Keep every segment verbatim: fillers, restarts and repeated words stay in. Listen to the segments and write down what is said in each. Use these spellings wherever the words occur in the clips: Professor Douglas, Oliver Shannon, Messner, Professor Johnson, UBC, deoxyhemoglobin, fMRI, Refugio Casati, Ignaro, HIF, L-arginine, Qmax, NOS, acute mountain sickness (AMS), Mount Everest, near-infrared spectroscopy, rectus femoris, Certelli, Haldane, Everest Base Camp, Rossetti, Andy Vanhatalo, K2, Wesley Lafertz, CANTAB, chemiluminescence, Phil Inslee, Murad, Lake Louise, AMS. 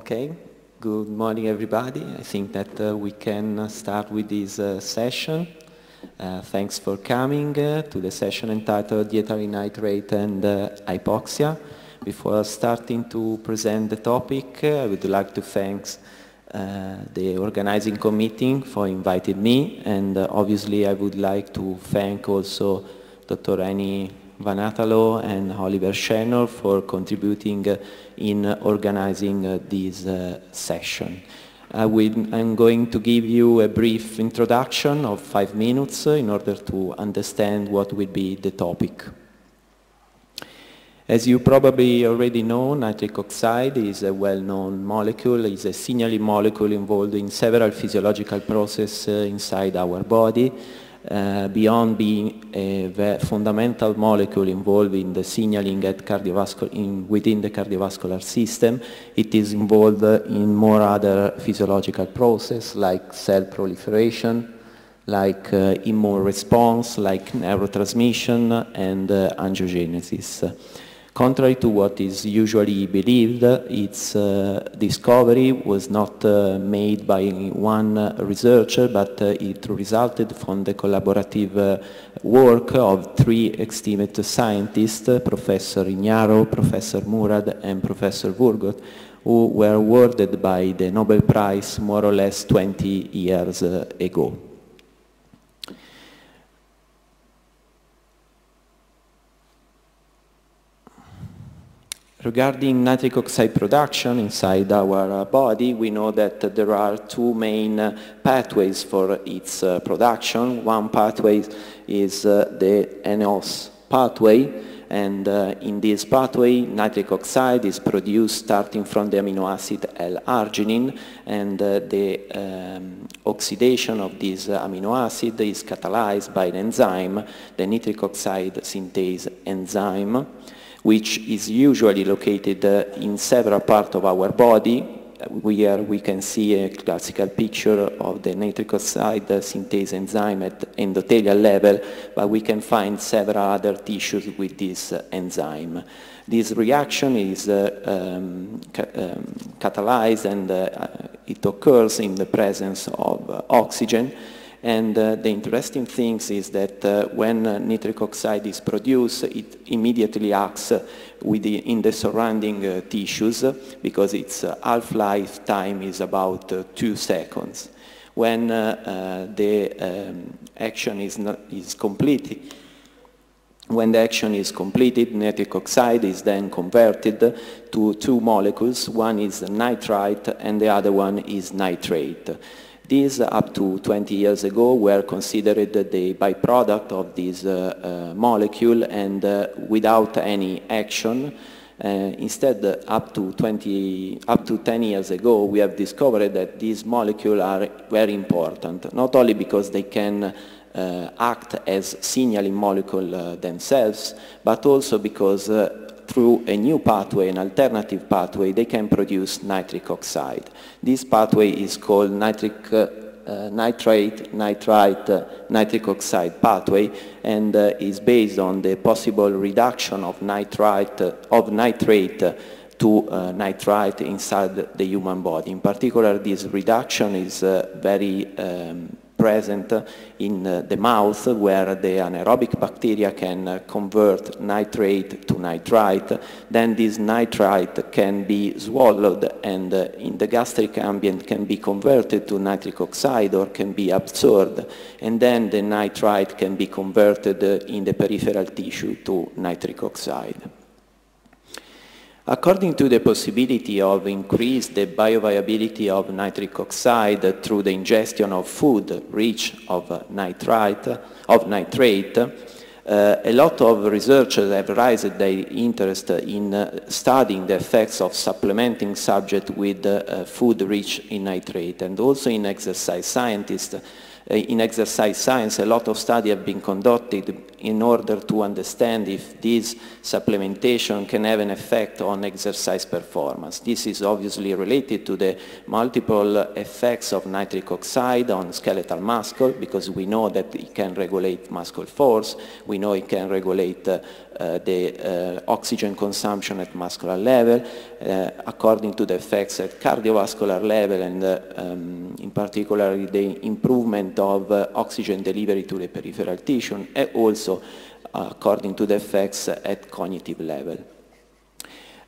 Okay, good morning everybody. I think that uh, we can start with this uh, session. Uh, thanks for coming uh, to the session entitled Dietary Nitrate and uh, Hypoxia. Before starting to present the topic, uh, I would like to thank uh, the organizing committee for inviting me, and uh, obviously I would like to thank also Doctor Reni Vanhatalo and Oliver Shannon for contributing uh, in uh, organizing uh, this uh, session. I will, I'm going to give you a brief introduction of five minutes uh, in order to understand what will be the topic. As you probably already know, nitric oxide is a well-known molecule. It's a signaling molecule involved in several physiological processes uh, inside our body. Uh, beyond being a fundamental molecule involved in the signaling at cardiovascular in, within the cardiovascular system, it is involved in more other physiological processes like cell proliferation, like uh, immune response, like neurotransmission and uh, angiogenesis. Contrary to what is usually believed, its uh, discovery was not uh, made by one uh, researcher, but uh, it resulted from the collaborative uh, work of three esteemed scientists, uh, Professor Ignaro, Professor Murad, and Professor Burgot, who were awarded by the Nobel Prize more or less twenty years uh, ago. Regarding nitric oxide production inside our body, we know that there are two main pathways for its production. One pathway is the N O S pathway, and in this pathway nitric oxide is produced starting from the amino acid L arginine, and the um, oxidation of this amino acid is catalyzed by an enzyme, the nitric oxide synthase enzyme, which is usually located uh, in several parts of our body. Where we can see a classical picture of the nitric oxide synthase enzyme at endothelial level, but we can find several other tissues with this uh, enzyme. This reaction is uh, um, ca um, catalyzed, and uh, it occurs in the presence of uh, oxygen. And uh, the interesting thing is that uh, when uh, nitric oxide is produced, it immediately acts uh, within, in the surrounding uh, tissues, uh, because its uh, half-life time is about uh, two seconds. When uh, uh, the um, action is, not, is completed, When the action is completed, nitric oxide is then converted to two molecules. One is nitrite and the other one is nitrate. These, up to twenty years ago, were considered the byproduct of this uh, uh, molecule and uh, without any action. Uh, instead, uh, up to twenty, up to ten years ago, we have discovered that these molecules are very important, not only because they can uh, act as signaling molecules uh, themselves, but also because uh, through a new pathway, an alternative pathway, they can produce nitric oxide. This pathway is called nitric, uh, uh, nitrate, nitrite, uh, nitric oxide pathway, and uh, is based on the possible reduction of nitrite, uh, of nitrate uh, to uh, nitrite inside the human body. In particular, this reduction is uh, very um, present in uh, the mouth, where the anaerobic bacteria can uh, convert nitrate to nitrite. Then this nitrite can be swallowed, and uh, in the gastric ambient can be converted to nitric oxide or can be absorbed, and then the nitrite can be converted uh, in the peripheral tissue to nitric oxide. According to the possibility of increase the bioviability of nitric oxide through the ingestion of food rich of nitrite, of nitrate, uh, a lot of researchers have raised their interest in uh, studying the effects of supplementing subjects with uh, food rich in nitrate, and also in exercise scientists. Uh, in exercise science, a lot of studies have been conducted in order to understand if this supplementation can have an effect on exercise performance. This is obviously related to the multiple effects of nitric oxide on skeletal muscle, because we know that it can regulate muscle force, we know it can regulate uh, uh, the uh, oxygen consumption at muscular level, uh, according to the effects at cardiovascular level, and uh, um, in particular the improvement of uh, oxygen delivery to the peripheral tissue, and also uh, according to the effects at cognitive level.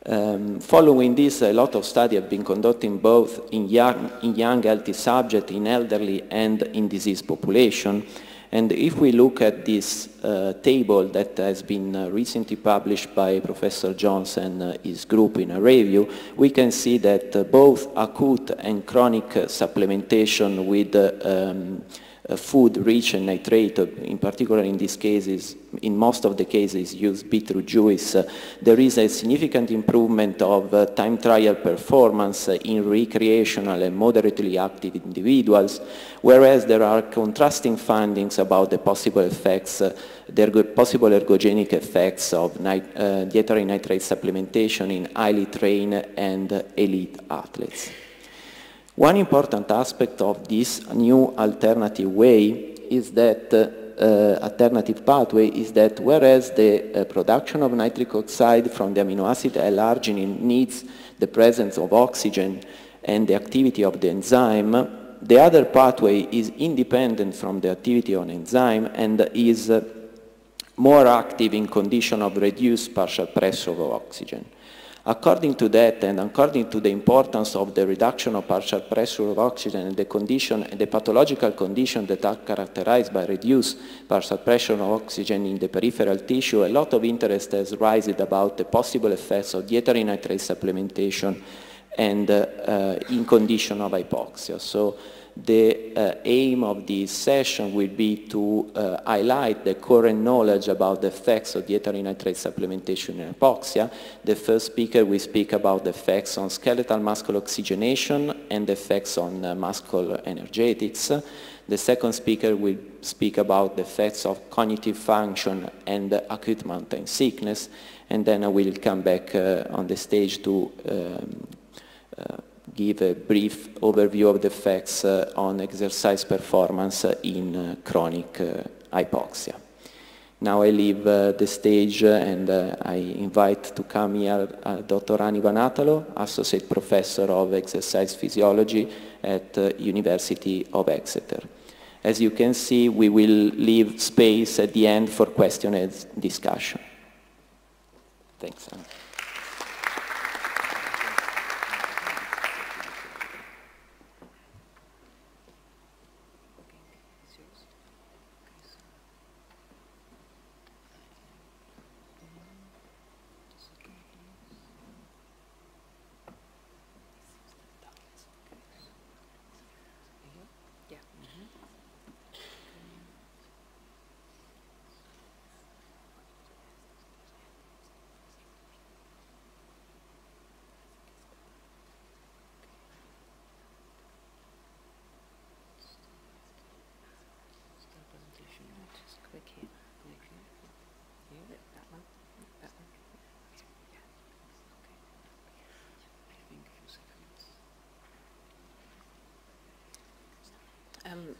Um, following this, a lot of studies have been conducted both in young, in young healthy subjects, in elderly, and in diseased population. And if we look at this uh, table that has been uh, recently published by Professor Johnson and uh, his group in a review, we can see that uh, both acute and chronic uh, supplementation with uh, um, Uh, food rich in nitrate, uh, in particular in these cases, in most of the cases used beetroot juice, uh, there is a significant improvement of uh, time trial performance uh, in recreational and moderately active individuals, whereas there are contrasting findings about the possible effects, uh, the ergo possible ergogenic effects of nit uh, dietary nitrate supplementation in highly trained and uh, elite athletes. One important aspect of this new alternative way is that uh, uh, alternative pathway is that whereas the uh, production of nitric oxide from the amino acid L-arginine needs the presence of oxygen and the activity of the enzyme, the other pathway is independent from the activity of enzyme and is uh, more active in condition of reduced partial pressure of oxygen. According to that, and according to the importance of the reduction of partial pressure of oxygen and the condition, the pathological condition that are characterized by reduced partial pressure of oxygen in the peripheral tissue, a lot of interest has risen about the possible effects of dietary nitrate supplementation and uh, uh, in condition of hypoxia. So the uh, aim of this session will be to uh, highlight the current knowledge about the effects of dietary nitrate supplementation in hypoxia. The first speaker will speak about the effects on skeletal muscle oxygenation and the effects on uh, muscle energetics. The second speaker will speak about the effects of cognitive function and uh, acute mountain sickness. And then I will come back uh, on the stage to um, uh, give a brief overview of the effects uh, on exercise performance uh, in uh, chronic uh, hypoxia. Now I leave uh, the stage uh, and uh, I invite to come here uh, Doctor Reni Vanhatalo, Associate Professor of Exercise Physiology at uh, University of Exeter. As you can see, we will leave space at the end for question and discussion. Thanks, Anna.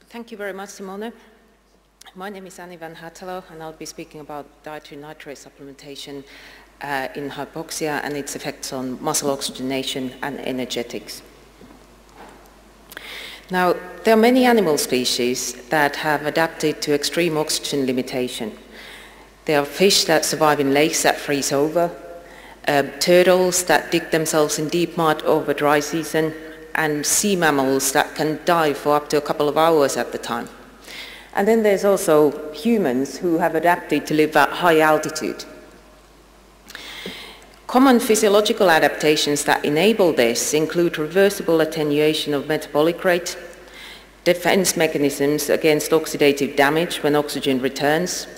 Thank you very much, Simone. My name is Andy Vanhatalo, and I'll be speaking about dietary nitrate supplementation uh, in hypoxia and its effects on muscle oxygenation and energetics. Now, there are many animal species that have adapted to extreme oxygen limitation. There are fish that survive in lakes that freeze over, uh, turtles that dig themselves in deep mud over dry season, and sea mammals that can dive for up to a couple of hours at the time. And then there's also humans who have adapted to live at high altitude. Common physiological adaptations that enable this include reversible attenuation of metabolic rate, defense mechanisms against oxidative damage when oxygen returns,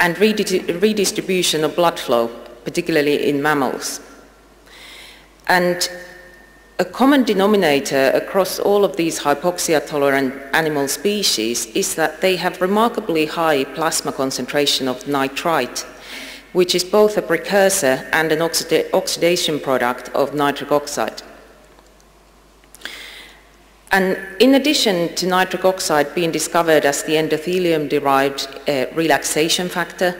and redist- redistribution of blood flow, particularly in mammals. And A common denominator across all of these hypoxia-tolerant animal species is that they have remarkably high plasma concentration of nitrite, which is both a precursor and an oxida- oxidation product of nitric oxide. And in addition to nitric oxide being discovered as the endothelium-derived uh, relaxation factor,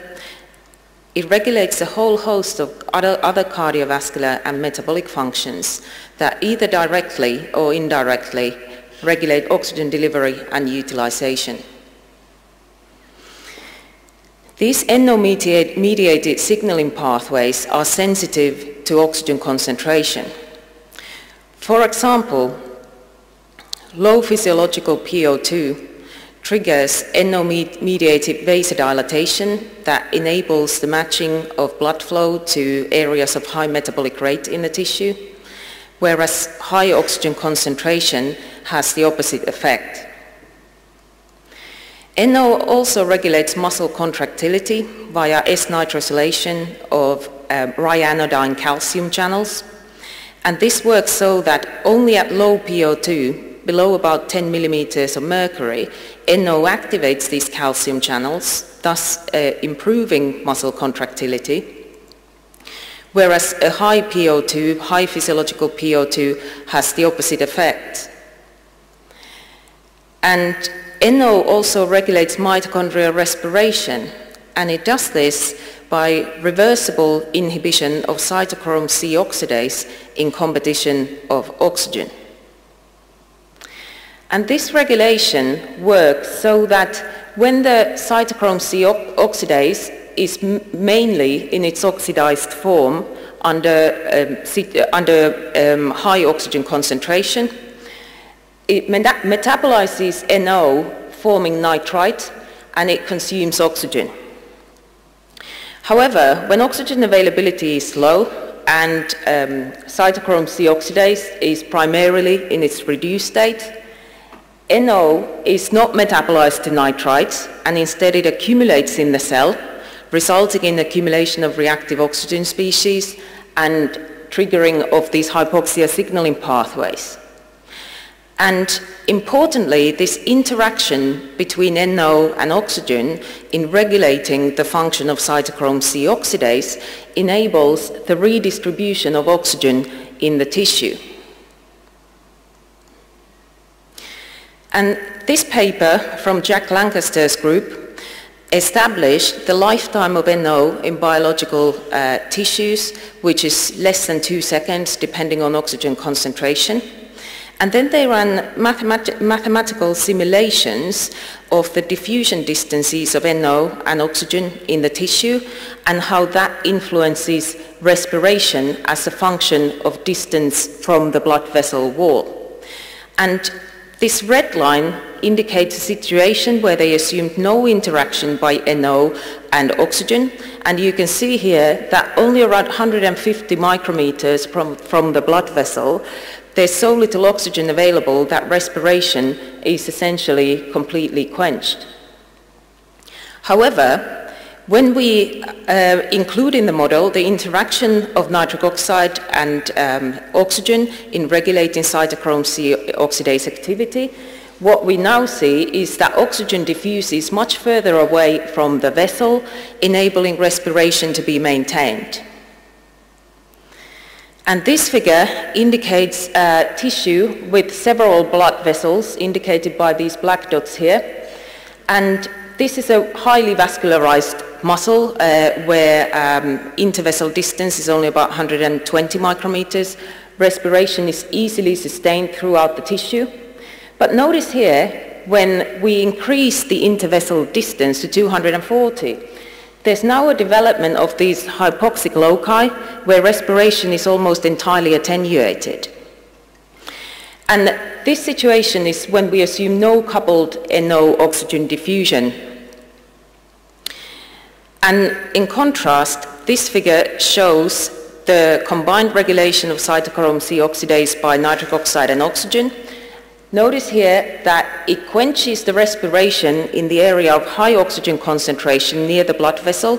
it regulates a whole host of other, other cardiovascular and metabolic functions that either directly or indirectly regulate oxygen delivery and utilization. These N O-mediated signaling pathways are sensitive to oxygen concentration. For example, low physiological P O two triggers N O-mediated vasodilatation that enables the matching of blood flow to areas of high metabolic rate in the tissue, whereas high oxygen concentration has the opposite effect. N O also regulates muscle contractility via S-nitrosylation of um, ryanodine calcium channels, and this works so that only at low P O two, below about ten millimeters of mercury, N O activates these calcium channels, thus uh, improving muscle contractility, whereas a high P O two, high physiological P O two, has the opposite effect. And N O also regulates mitochondrial respiration, and it does this by reversible inhibition of cytochrome C oxidase in competition of oxygen. And this regulation works so that when the cytochrome C oxidase is mainly in its oxidized form under, um, under um, high oxygen concentration, it meta metabolizes N O, forming nitrite, and it consumes oxygen. However, when oxygen availability is low, and um, cytochrome C oxidase is primarily in its reduced state, N O is not metabolized to nitrites, and instead it accumulates in the cell, resulting in accumulation of reactive oxygen species and triggering of these hypoxia signaling pathways. And importantly, this interaction between N O and oxygen in regulating the function of cytochrome C oxidase enables the redistribution of oxygen in the tissue. And this paper from Jack Lancaster's group established the lifetime of N O in biological uh, tissues, which is less than two seconds depending on oxygen concentration. And then they ran mathemat mathematical simulations of the diffusion distances of N O and oxygen in the tissue and how that influences respiration as a function of distance from the blood vessel wall. And this red line indicates a situation where they assumed no interaction by N O and oxygen, and you can see here that only around one hundred fifty micrometers from, from the blood vessel, there's so little oxygen available that respiration is essentially completely quenched. However, when we uh, include in the model the interaction of nitric oxide and um, oxygen in regulating cytochrome C oxidase activity, what we now see is that oxygen diffuses much further away from the vessel, enabling respiration to be maintained. And this figure indicates uh, tissue with several blood vessels indicated by these black dots here. And this is a highly vascularized muscle uh, where um, intervessel distance is only about one hundred twenty micrometers. Respiration is easily sustained throughout the tissue. But notice here, when we increase the intervessel distance to two hundred forty, there's now a development of these hypoxic loci where respiration is almost entirely attenuated. And this situation is when we assume no coupled N O oxygen diffusion. And in contrast, this figure shows the combined regulation of cytochrome C oxidase by nitric oxide and oxygen. Notice here that it quenches the respiration in the area of high oxygen concentration near the blood vessel,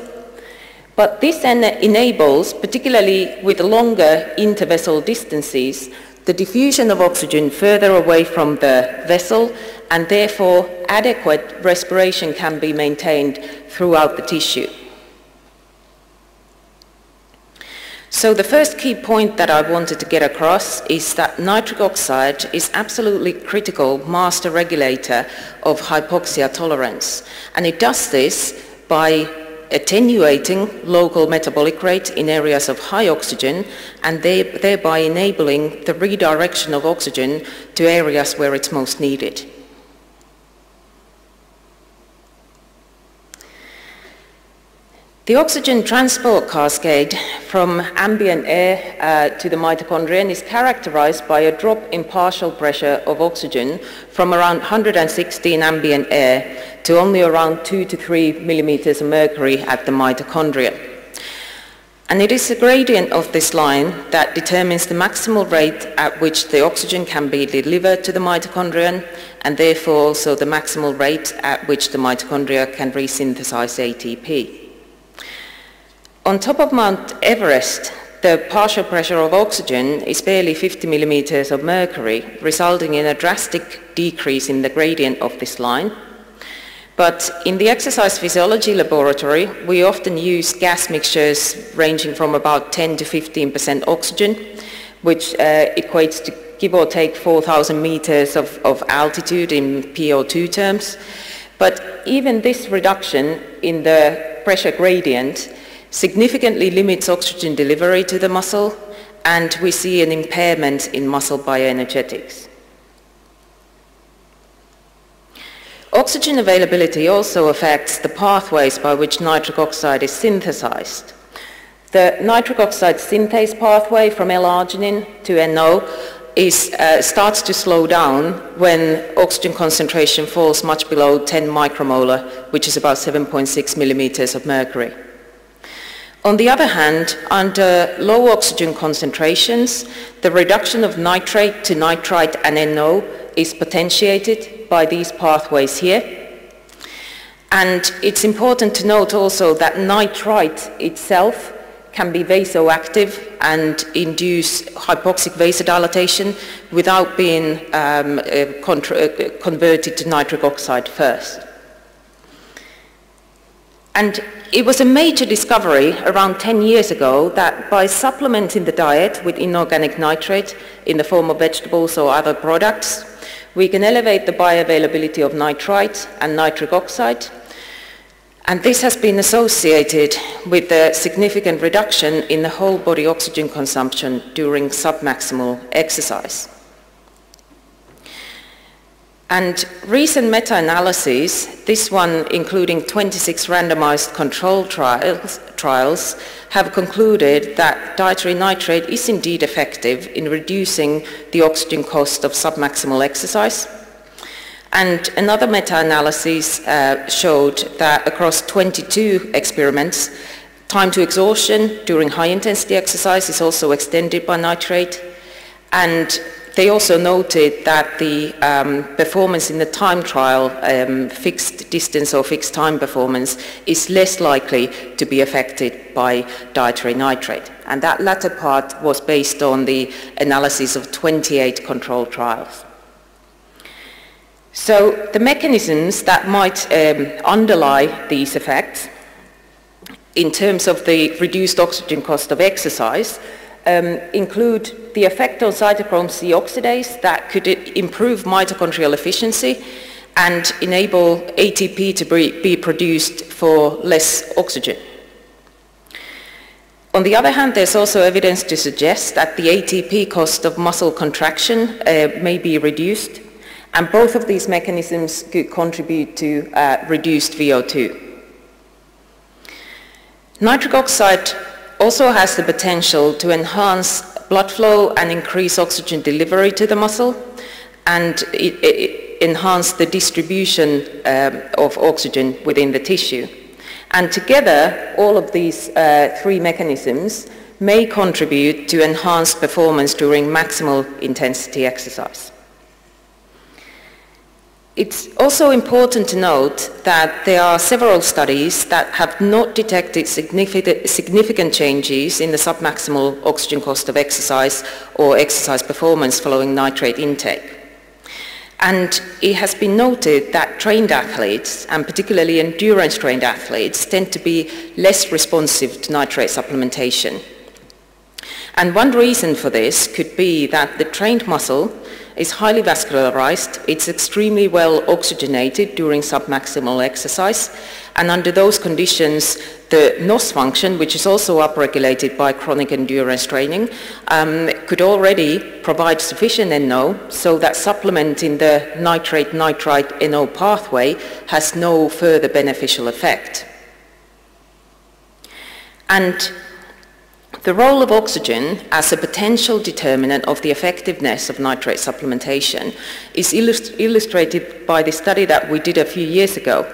but this enables, particularly with longer intervessel distances, the diffusion of oxygen further away from the vessel, and therefore adequate respiration can be maintained throughout the tissue. So the first key point that I wanted to get across is that nitric oxide is absolutely critical master regulator of hypoxia tolerance, and it does this by attenuating local metabolic rate in areas of high oxygen and thereby enabling the redirection of oxygen to areas where it's most needed. The oxygen transport cascade from ambient air uh, to the mitochondrion is characterized by a drop in partial pressure of oxygen from around one hundred sixteen ambient air to only around two to three millimeters of mercury at the mitochondria. And it is the gradient of this line that determines the maximal rate at which the oxygen can be delivered to the mitochondrion, and therefore also the maximal rate at which the mitochondria can resynthesize A T P. On top of Mount Everest, the partial pressure of oxygen is barely fifty millimeters of mercury, resulting in a drastic decrease in the gradient of this line. But in the exercise physiology laboratory, we often use gas mixtures ranging from about ten to fifteen percent oxygen, which uh, equates to give or take four thousand meters of, of altitude in P O two terms. But even this reduction in the pressure gradient significantly limits oxygen delivery to the muscle, and we see an impairment in muscle bioenergetics. Oxygen availability also affects the pathways by which nitric oxide is synthesized. The nitric oxide synthase pathway from L arginine to N O is, uh, starts to slow down when oxygen concentration falls much below ten micromolar, which is about seven point six millimeters of mercury. On the other hand, under low oxygen concentrations, the reduction of nitrate to nitrite and N O is potentiated by these pathways here. And it's important to note also that nitrite itself can be vasoactive and induce hypoxic vasodilatation without being um, uh, converted to nitric oxide first. And it was a major discovery around ten years ago that by supplementing the diet with inorganic nitrate in the form of vegetables or other products, we can elevate the bioavailability of nitrite and nitric oxide. And this has been associated with a significant reduction in the whole body oxygen consumption during submaximal exercise. And recent meta-analyses, this one including twenty-six randomized control trials, trials, have concluded that dietary nitrate is indeed effective in reducing the oxygen cost of submaximal exercise. And another meta-analysis uh, showed that across twenty-two experiments, time to exhaustion during high-intensity exercise is also extended by nitrate. And they also noted that the um, performance in the time trial, um, fixed distance or fixed time performance, is less likely to be affected by dietary nitrate. And that latter part was based on the analysis of twenty-eight control trials. So the mechanisms that might um, underlie these effects in terms of the reduced oxygen cost of exercise Um, include the effect on cytochrome C oxidase that could improve mitochondrial efficiency and enable A T P to be produced for less oxygen. On the other hand, there's also evidence to suggest that the A T P cost of muscle contraction uh, may be reduced, and both of these mechanisms could contribute to uh, reduced V O two. Nitric oxide also has the potential to enhance blood flow and increase oxygen delivery to the muscle, and it, it enhance the distribution um, of oxygen within the tissue. And together, all of these uh, three mechanisms may contribute to enhanced performance during maximal intensity exercise. It's also important to note that there are several studies that have not detected significant changes in the submaximal oxygen cost of exercise or exercise performance following nitrate intake. And it has been noted that trained athletes, and particularly endurance-trained athletes, tend to be less responsive to nitrate supplementation. And one reason for this could be that the trained muscle is highly vascularized, it's extremely well oxygenated during submaximal exercise, and under those conditions the N O S function, which is also upregulated by chronic endurance training, um, could already provide sufficient N O, so that supplementing the nitrate-nitrite N O pathway has no further beneficial effect. And the role of oxygen as a potential determinant of the effectiveness of nitrate supplementation is illust- illustrated by the study that we did a few years ago.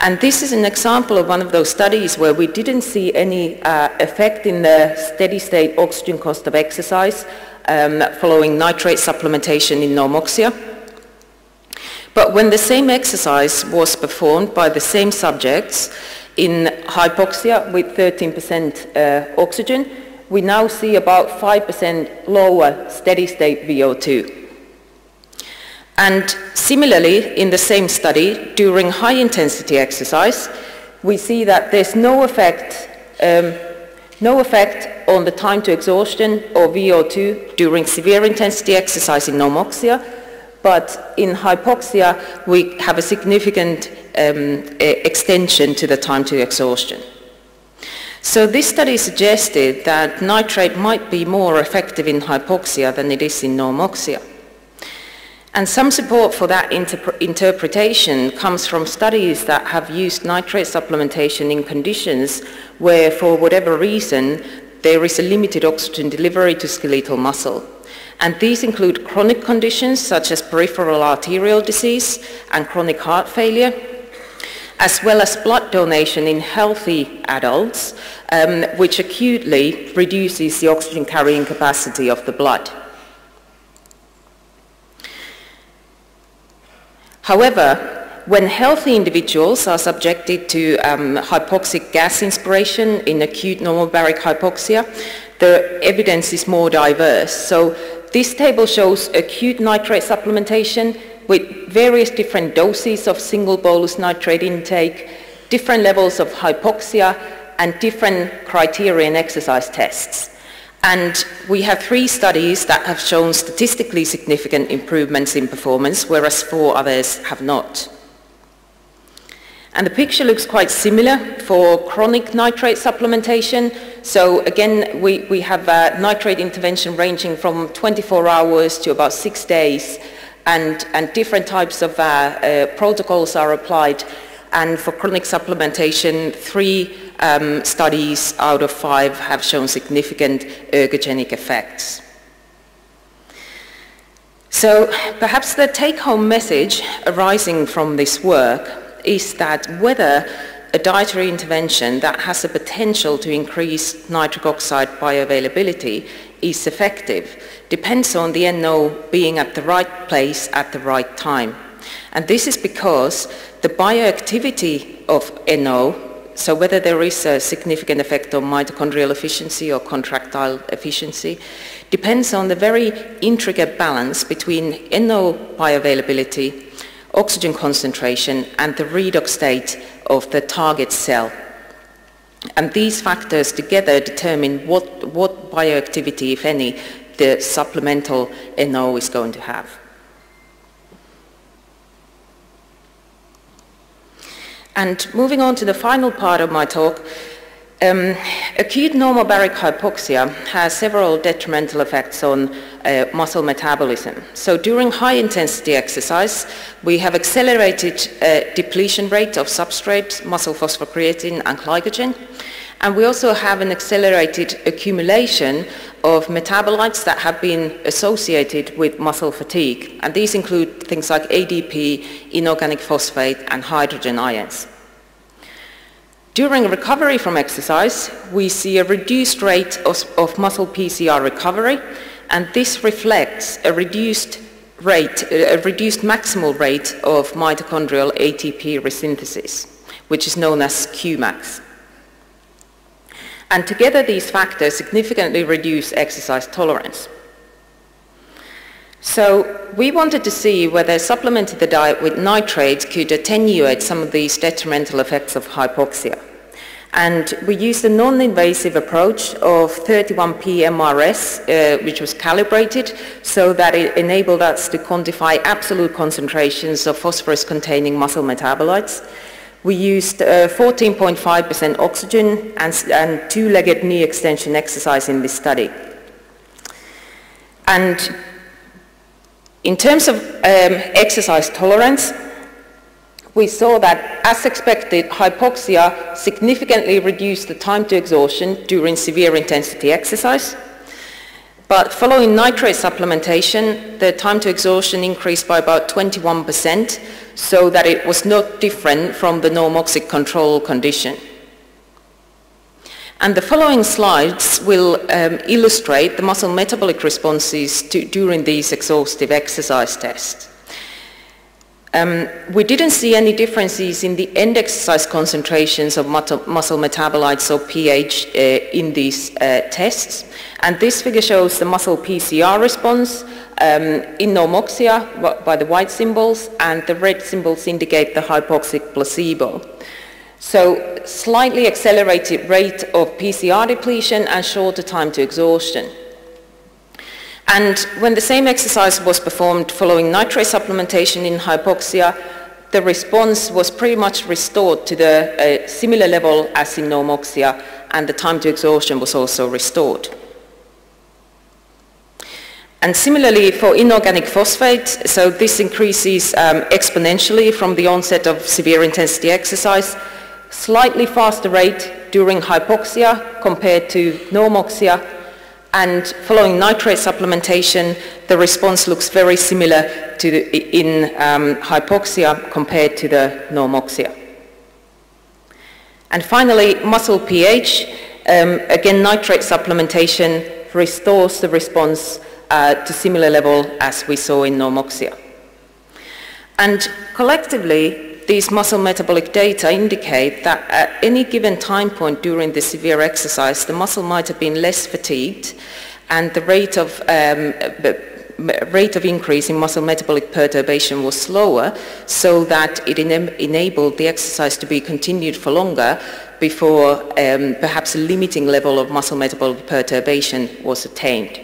And this is an example of one of those studies where we didn't see any uh, effect in the steady-state oxygen cost of exercise um, following nitrate supplementation in normoxia. But when the same exercise was performed by the same subjects, in hypoxia with thirteen percent uh, oxygen, we now see about five percent lower steady-state V O two. And similarly, in the same study, during high-intensity exercise, we see that there's no effect, um, no effect on the time to exhaustion or V O two during severe-intensity exercise in normoxia, but in hypoxia, we have a significant um, extension to the time to exhaustion. So this study suggested that nitrate might be more effective in hypoxia than it is in normoxia. And some support for that interp- interpretation comes from studies that have used nitrate supplementation in conditions where, for whatever reason, there is a limited oxygen delivery to skeletal muscle. And these include chronic conditions such as peripheral arterial disease and chronic heart failure, as well as blood donation in healthy adults, um, which acutely reduces the oxygen carrying capacity of the blood. However, when healthy individuals are subjected to um, hypoxic gas inspiration in acute normobaric hypoxia, the evidence is more diverse. So this table shows acute nitrate supplementation with various different doses of single bolus nitrate intake, different levels of hypoxia, and different criteria and exercise tests. And we have three studies that have shown statistically significant improvements in performance, whereas four others have not. And the picture looks quite similar for chronic nitrate supplementation. So again, we, we have uh, nitrate intervention ranging from twenty-four hours to about six days, and, and different types of uh, uh, protocols are applied. And for chronic supplementation, three um, studies out of five have shown significant ergogenic effects. So perhaps the take-home message arising from this work is that whether a dietary intervention that has the potential to increase nitric oxide bioavailability is effective depends on the N O being at the right place at the right time. And this is because the bioactivity of N O, so whether there is a significant effect on mitochondrial efficiency or contractile efficiency, depends on the very intricate balance between N O bioavailability, oxygen concentration, and the redox state of the target cell. And these factors together determine what, what bioactivity, if any, the supplemental N O is going to have. And moving on to the final part of my talk, um, acute normobaric hypoxia has several detrimental effects on uh, muscle metabolism. So during high-intensity exercise, we have accelerated uh, depletion rate of substrates, muscle phosphocreatine and glycogen. And we also have an accelerated accumulation of metabolites that have been associated with muscle fatigue. And these include things like A D P, inorganic phosphate, and hydrogen ions. During recovery from exercise, we see a reduced rate of, of muscle P C R recovery, and this reflects a reduced rate, a reduced maximal rate of mitochondrial A T P resynthesis, which is known as Q max. And together these factors significantly reduce exercise tolerance. So we wanted to see whether supplementing the diet with nitrates could attenuate some of these detrimental effects of hypoxia. And we used a non-invasive approach of thirty-one p M R S, uh, which was calibrated so that it enabled us to quantify absolute concentrations of phosphorus-containing muscle metabolites. We used fourteen point five percent uh, oxygen and, and two-legged knee extension exercise in this study. And in terms of um, exercise tolerance, we saw that, as expected, hypoxia significantly reduced the time to exhaustion during severe intensity exercise. But following nitrate supplementation, the time to exhaustion increased by about twenty-one percent, so that it was not different from the normoxic control condition. And the following slides will um, illustrate the muscle metabolic responses to, during these exhaustive exercise tests. Um, we didn't see any differences in the end exercise concentrations of muscle metabolites or pH uh, in these uh, tests. And this figure shows the muscle P C R response um, in normoxia by the white symbols, and the red symbols indicate the hypoxic placebo. So, slightly accelerated rate of P C R depletion and shorter time to exhaustion. And when the same exercise was performed following nitrate supplementation in hypoxia, the response was pretty much restored to the uh, similar level as in normoxia, and the time to exhaustion was also restored. And similarly for inorganic phosphate, so this increases um, exponentially from the onset of severe intensity exercise. Slightly faster rate during hypoxia compared to normoxia, and following nitrate supplementation the response looks very similar to the, in um, hypoxia compared to the normoxia. And finally muscle pH, um, again nitrate supplementation restores the response uh, to similar level as we saw in normoxia. And collectively these muscle metabolic data indicate that at any given time point during the severe exercise, the muscle might have been less fatigued, and the rate of, um, rate of increase in muscle metabolic perturbation was slower, so that it ena- enabled the exercise to be continued for longer before um, perhaps a limiting level of muscle metabolic perturbation was attained.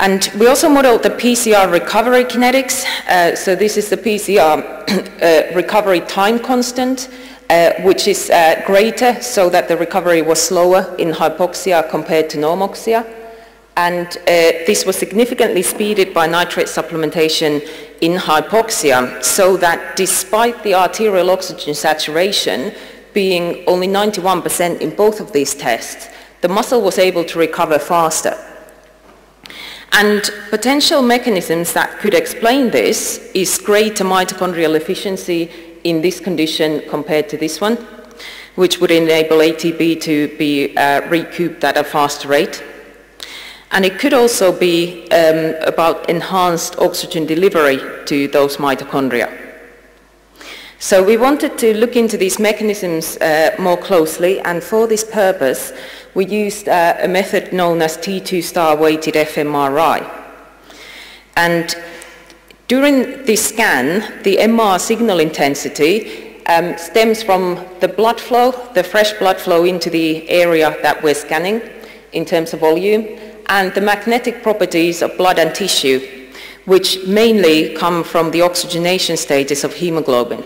And we also modeled the P C R recovery kinetics. Uh, so this is the P C R uh, recovery time constant, uh, which is uh, greater, so that the recovery was slower in hypoxia compared to normoxia. And uh, this was significantly speeded by nitrate supplementation in hypoxia, so that despite the arterial oxygen saturation being only ninety-one percent in both of these tests, the muscle was able to recover faster. And potential mechanisms that could explain this is greater mitochondrial efficiency in this condition compared to this one, which would enable A T P to be uh, recouped at a faster rate. And it could also be um, about enhanced oxygen delivery to those mitochondria. So we wanted to look into these mechanisms uh, more closely, and for this purpose we used uh, a method known as T two star-weighted fMRI. And during this scan, the M R signal intensity um, stems from the blood flow, the fresh blood flow into the area that we're scanning in terms of volume, and the magnetic properties of blood and tissue, which mainly come from the oxygenation status of hemoglobin.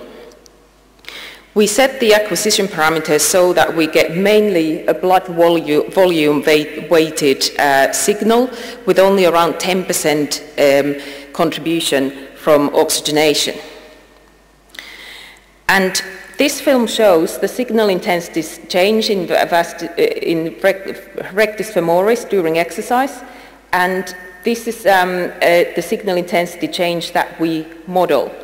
We set the acquisition parameters so that we get mainly a blood volu volume weighted uh, signal with only around ten percent um, contribution from oxygenation. And this film shows the signal intensity change in, in rectus femoris during exercise, and this is um, uh, the signal intensity change that we model.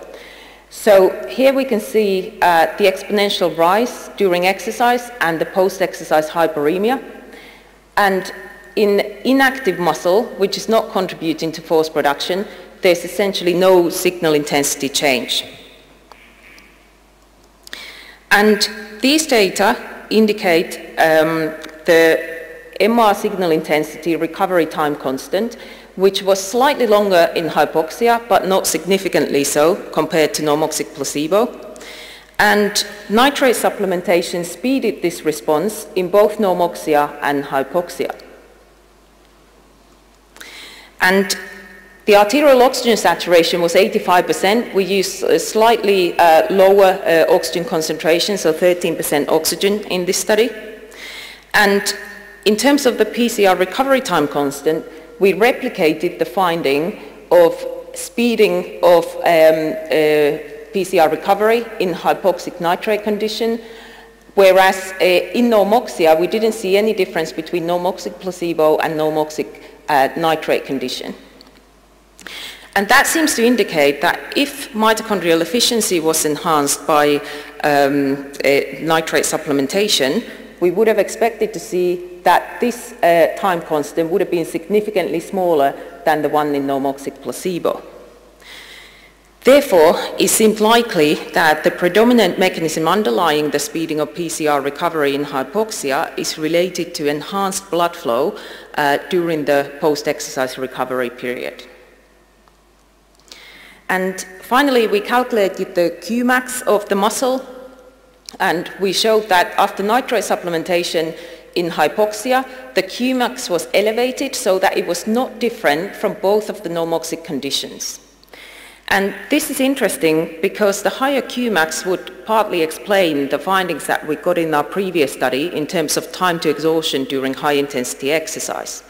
So here we can see uh, the exponential rise during exercise and the post-exercise hyperemia. And in inactive muscle, which is not contributing to force production, there's essentially no signal intensity change. And these data indicate um, the M R signal intensity recovery time constant, which was slightly longer in hypoxia, but not significantly so compared to normoxic placebo. And nitrate supplementation speeded this response in both normoxia and hypoxia. And the arterial oxygen saturation was eighty-five percent. We used a slightly uh, lower uh, oxygen concentration, so thirteen percent oxygen in this study. And in terms of the P C R recovery time constant, we replicated the finding of speeding of um, uh, P C R recovery in hypoxic nitrate condition, whereas uh, in normoxia we didn't see any difference between normoxic placebo and normoxic uh, nitrate condition. And that seems to indicate that if mitochondrial efficiency was enhanced by um, uh, nitrate supplementation, we would have expected to see that this uh, time constant would have been significantly smaller than the one in normoxic placebo. Therefore, it seemed likely that the predominant mechanism underlying the speeding of P C R recovery in hypoxia is related to enhanced blood flow uh, during the post-exercise recovery period. And finally, we calculated the Qmax of the muscle, and we showed that after nitrate supplementation in hypoxia, the Qmax was elevated so that it was not different from both of the normoxic conditions. And this is interesting because the higher Qmax would partly explain the findings that we got in our previous study in terms of time to exhaustion during high-intensity exercise.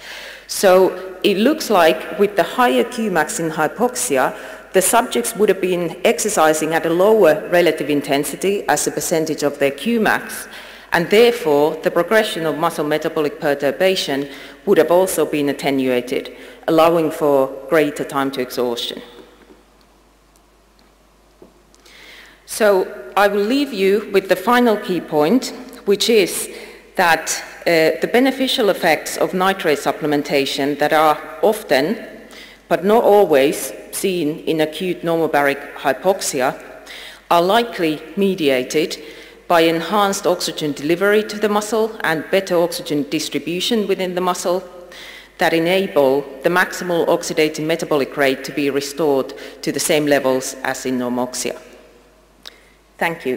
So it looks like with the higher Qmax in hypoxia, the subjects would have been exercising at a lower relative intensity as a percentage of their Qmax, and therefore the progression of muscle metabolic perturbation would have also been attenuated, allowing for greater time to exhaustion. So I will leave you with the final key point, which is that uh, the beneficial effects of nitrate supplementation that are often, but not always, seen in acute normobaric hypoxia are likely mediated by enhanced oxygen delivery to the muscle and better oxygen distribution within the muscle that enable the maximal oxidative metabolic rate to be restored to the same levels as in normoxia. Thank you.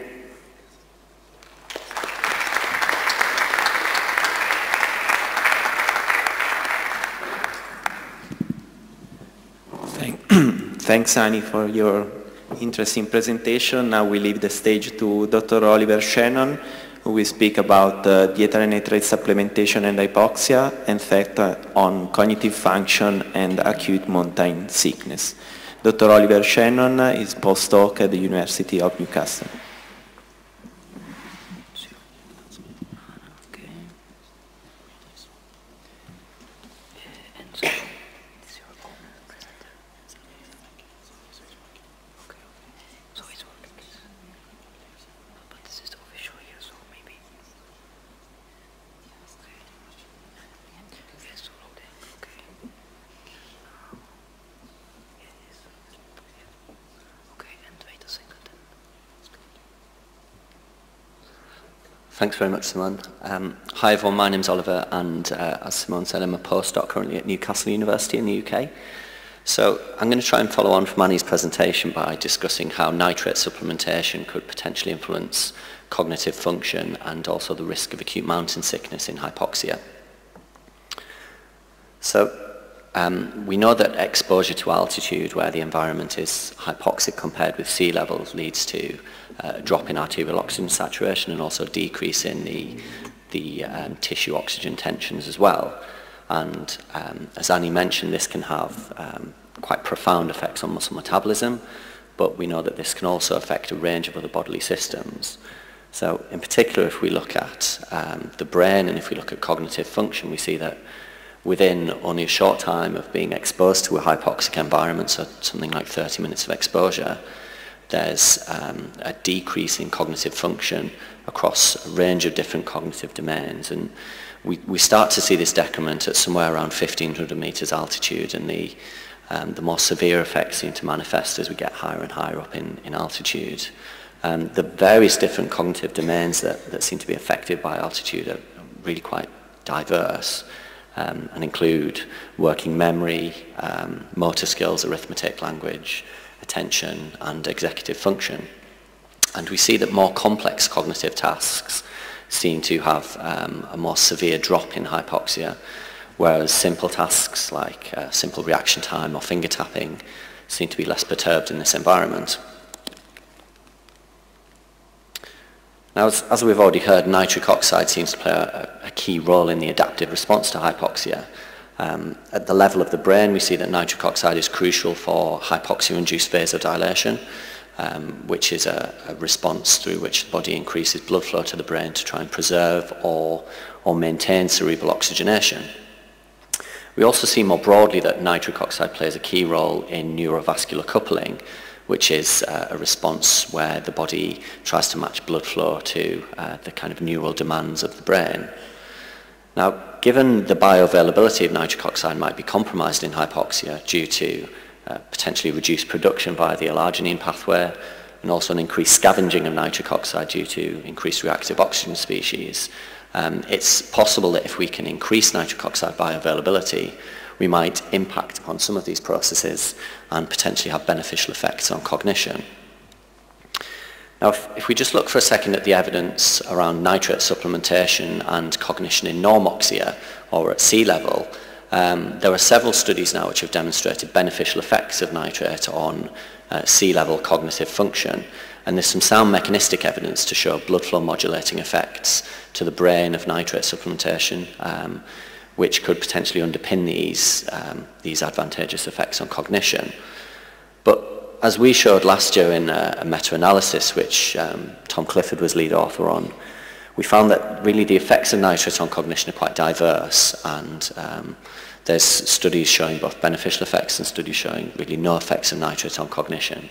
Thank, thanks, Annie, for your interesting presentation. Now we leave the stage to Doctor Oliver Shannon, who will speak about uh, dietary nitrate supplementation and hypoxia, and effect uh, on cognitive function and acute mountain sickness. Doctor Oliver Shannon is postdoc at the University of Newcastle. Thanks very much, Simone. Um, hi everyone, my name's Oliver, and uh, as Simone said, I'm a postdoc currently at Newcastle University in the U K. So I'm going to try and follow on from Annie's presentation by discussing how nitrate supplementation could potentially influence cognitive function and also the risk of acute mountain sickness in hypoxia. So um, we know that exposure to altitude, where the environment is hypoxic compared with sea levels, leads to Uh, drop in arterial oxygen saturation and also decrease in the, the um, tissue oxygen tensions as well. And um, as Annie mentioned, this can have um, quite profound effects on muscle metabolism, but we know that this can also affect a range of other bodily systems. So in particular, if we look at um, the brain and if we look at cognitive function, we see that within only a short time of being exposed to a hypoxic environment, so something like thirty minutes of exposure, there's um, a decrease in cognitive function across a range of different cognitive domains. And we, we start to see this decrement at somewhere around fifteen hundred meters altitude, and the, um, the more severe effects seem to manifest as we get higher and higher up in, in altitude. Um, the various different cognitive domains that, that seem to be affected by altitude are really quite diverse, um, and include working memory, um, motor skills, arithmetic, language, attention, and executive function. And we see that more complex cognitive tasks seem to have um, a more severe drop in hypoxia, whereas simple tasks like uh, simple reaction time or finger tapping seem to be less perturbed in this environment. Now, as, as we've already heard, nitric oxide seems to play a, a key role in the adaptive response to hypoxia. Um, at the level of the brain, we see that nitric oxide is crucial for hypoxia-induced vasodilation, um, which is a, a response through which the body increases blood flow to the brain to try and preserve or, or maintain cerebral oxygenation. We also see more broadly that nitric oxide plays a key role in neurovascular coupling, which is uh, a response where the body tries to match blood flow to uh, the kind of neural demands of the brain. Now, given the bioavailability of nitric oxide might be compromised in hypoxia due to uh, potentially reduced production via the L-arginine pathway, and also an increased scavenging of nitric oxide due to increased reactive oxygen species, um, it's possible that if we can increase nitric oxide bioavailability, we might impact upon some of these processes and potentially have beneficial effects on cognition. Now, if, if we just look for a second at the evidence around nitrate supplementation and cognition in normoxia, or at sea level, um, there are several studies now which have demonstrated beneficial effects of nitrate on uh, sea level cognitive function. And there's some sound mechanistic evidence to show blood flow modulating effects to the brain of nitrate supplementation, um, which could potentially underpin these, um, these advantageous effects on cognition. But as we showed last year in a, a meta-analysis, which um, Tom Clifford was lead author on, we found that really the effects of nitrate on cognition are quite diverse, and um, there's studies showing both beneficial effects and studies showing really no effects of nitrate on cognition.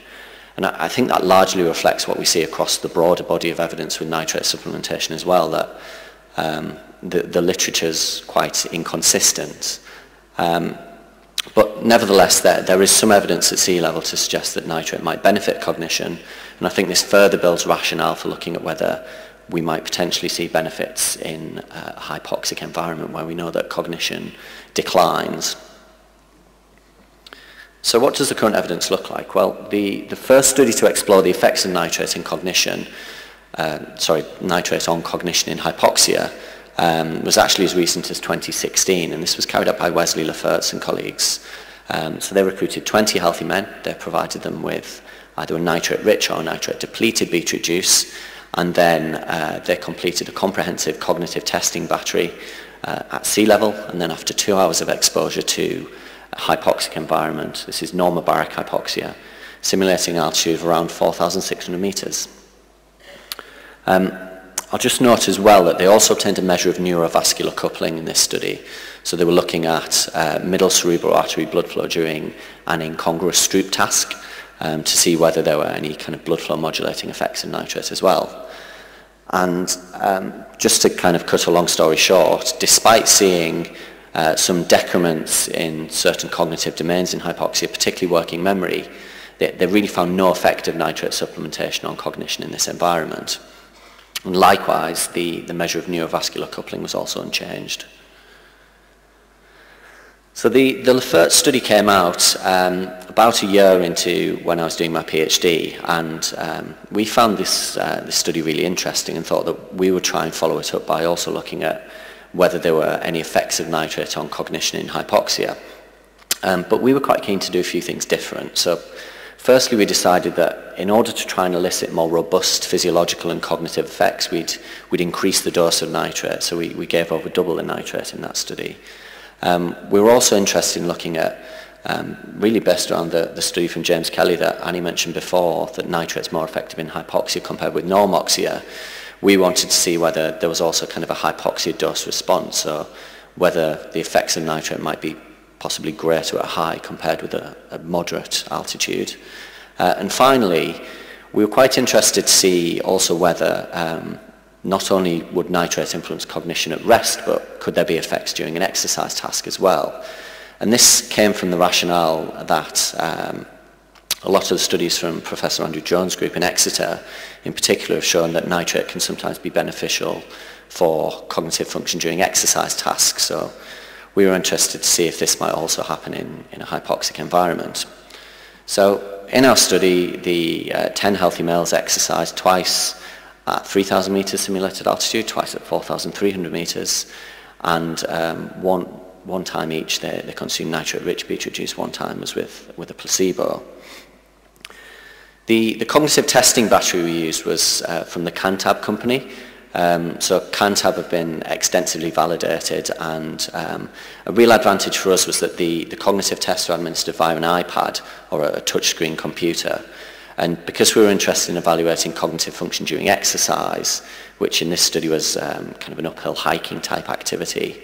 And I, I think that largely reflects what we see across the broader body of evidence with nitrate supplementation as well, that um, The, the literature's quite inconsistent. Um, but nevertheless, there, there is some evidence at sea level to suggest that nitrate might benefit cognition, and I think this further builds rationale for looking at whether we might potentially see benefits in a hypoxic environment where we know that cognition declines. So what does the current evidence look like? Well, the, the first study to explore the effects of nitrate in cognition, uh, sorry, nitrate on cognition in hypoxia, Um, was actually as recent as twenty sixteen, and this was carried out by Wesley Lafertz and colleagues. Um, so they recruited twenty healthy men. They provided them with either a nitrate-rich or a nitrate-depleted beetroot juice, and then uh, they completed a comprehensive cognitive testing battery uh, at sea level, and then after two hours of exposure to a hypoxic environment, this is normobaric hypoxia, simulating altitude of around four thousand six hundred meters. Um, I'll just note as well that they also obtained a measure of neurovascular coupling in this study. So they were looking at uh, middle cerebral artery blood flow during an incongruous Stroop task um, to see whether there were any kind of blood flow modulating effects in nitrate as well. And um, just to kind of cut a long story short, despite seeing uh, some decrements in certain cognitive domains in hypoxia, particularly working memory, they, they really found no effect of nitrate supplementation on cognition in this environment. And likewise, the, the measure of neurovascular coupling was also unchanged. So the, the Lafertz study came out um, about a year into when I was doing my PhD, and um, we found this, uh, this study really interesting and thought that we would try and follow it up by also looking at whether there were any effects of nitrate on cognition in hypoxia. Um, but we were quite keen to do a few things different. So, firstly, we decided that in order to try and elicit more robust physiological and cognitive effects, we'd, we'd increase the dose of nitrate, so we, we gave over double the nitrate in that study. Um, we were also interested in looking at, um, really based around the, the study from James Kelly that Annie mentioned before, that nitrate's more effective in hypoxia compared with normoxia. We wanted to see whether there was also kind of a hypoxia dose response, so whether the effects of nitrate might be possibly greater at a high compared with a, a moderate altitude. Uh, and finally, we were quite interested to see also whether um, not only would nitrate influence cognition at rest, but could there be effects during an exercise task as well? And this came from the rationale that um, a lot of the studies from Professor Andrew Jones' group in Exeter in particular have shown that nitrate can sometimes be beneficial for cognitive function during exercise tasks. So we were interested to see if this might also happen in, in a hypoxic environment. So in our study, the uh, ten healthy males exercised twice at three thousand metres simulated altitude, twice at four thousand three hundred metres, and um, one, one time each they, they consumed nitrate-rich beetroot juice, one time as with, with a placebo. The, the cognitive testing battery we used was uh, from the CANTAB company. Um, so CANTAB have been extensively validated, and um, a real advantage for us was that the, the cognitive tests are administered via an iPad or a, a touchscreen computer. And because we were interested in evaluating cognitive function during exercise, which in this study was um, kind of an uphill hiking type activity,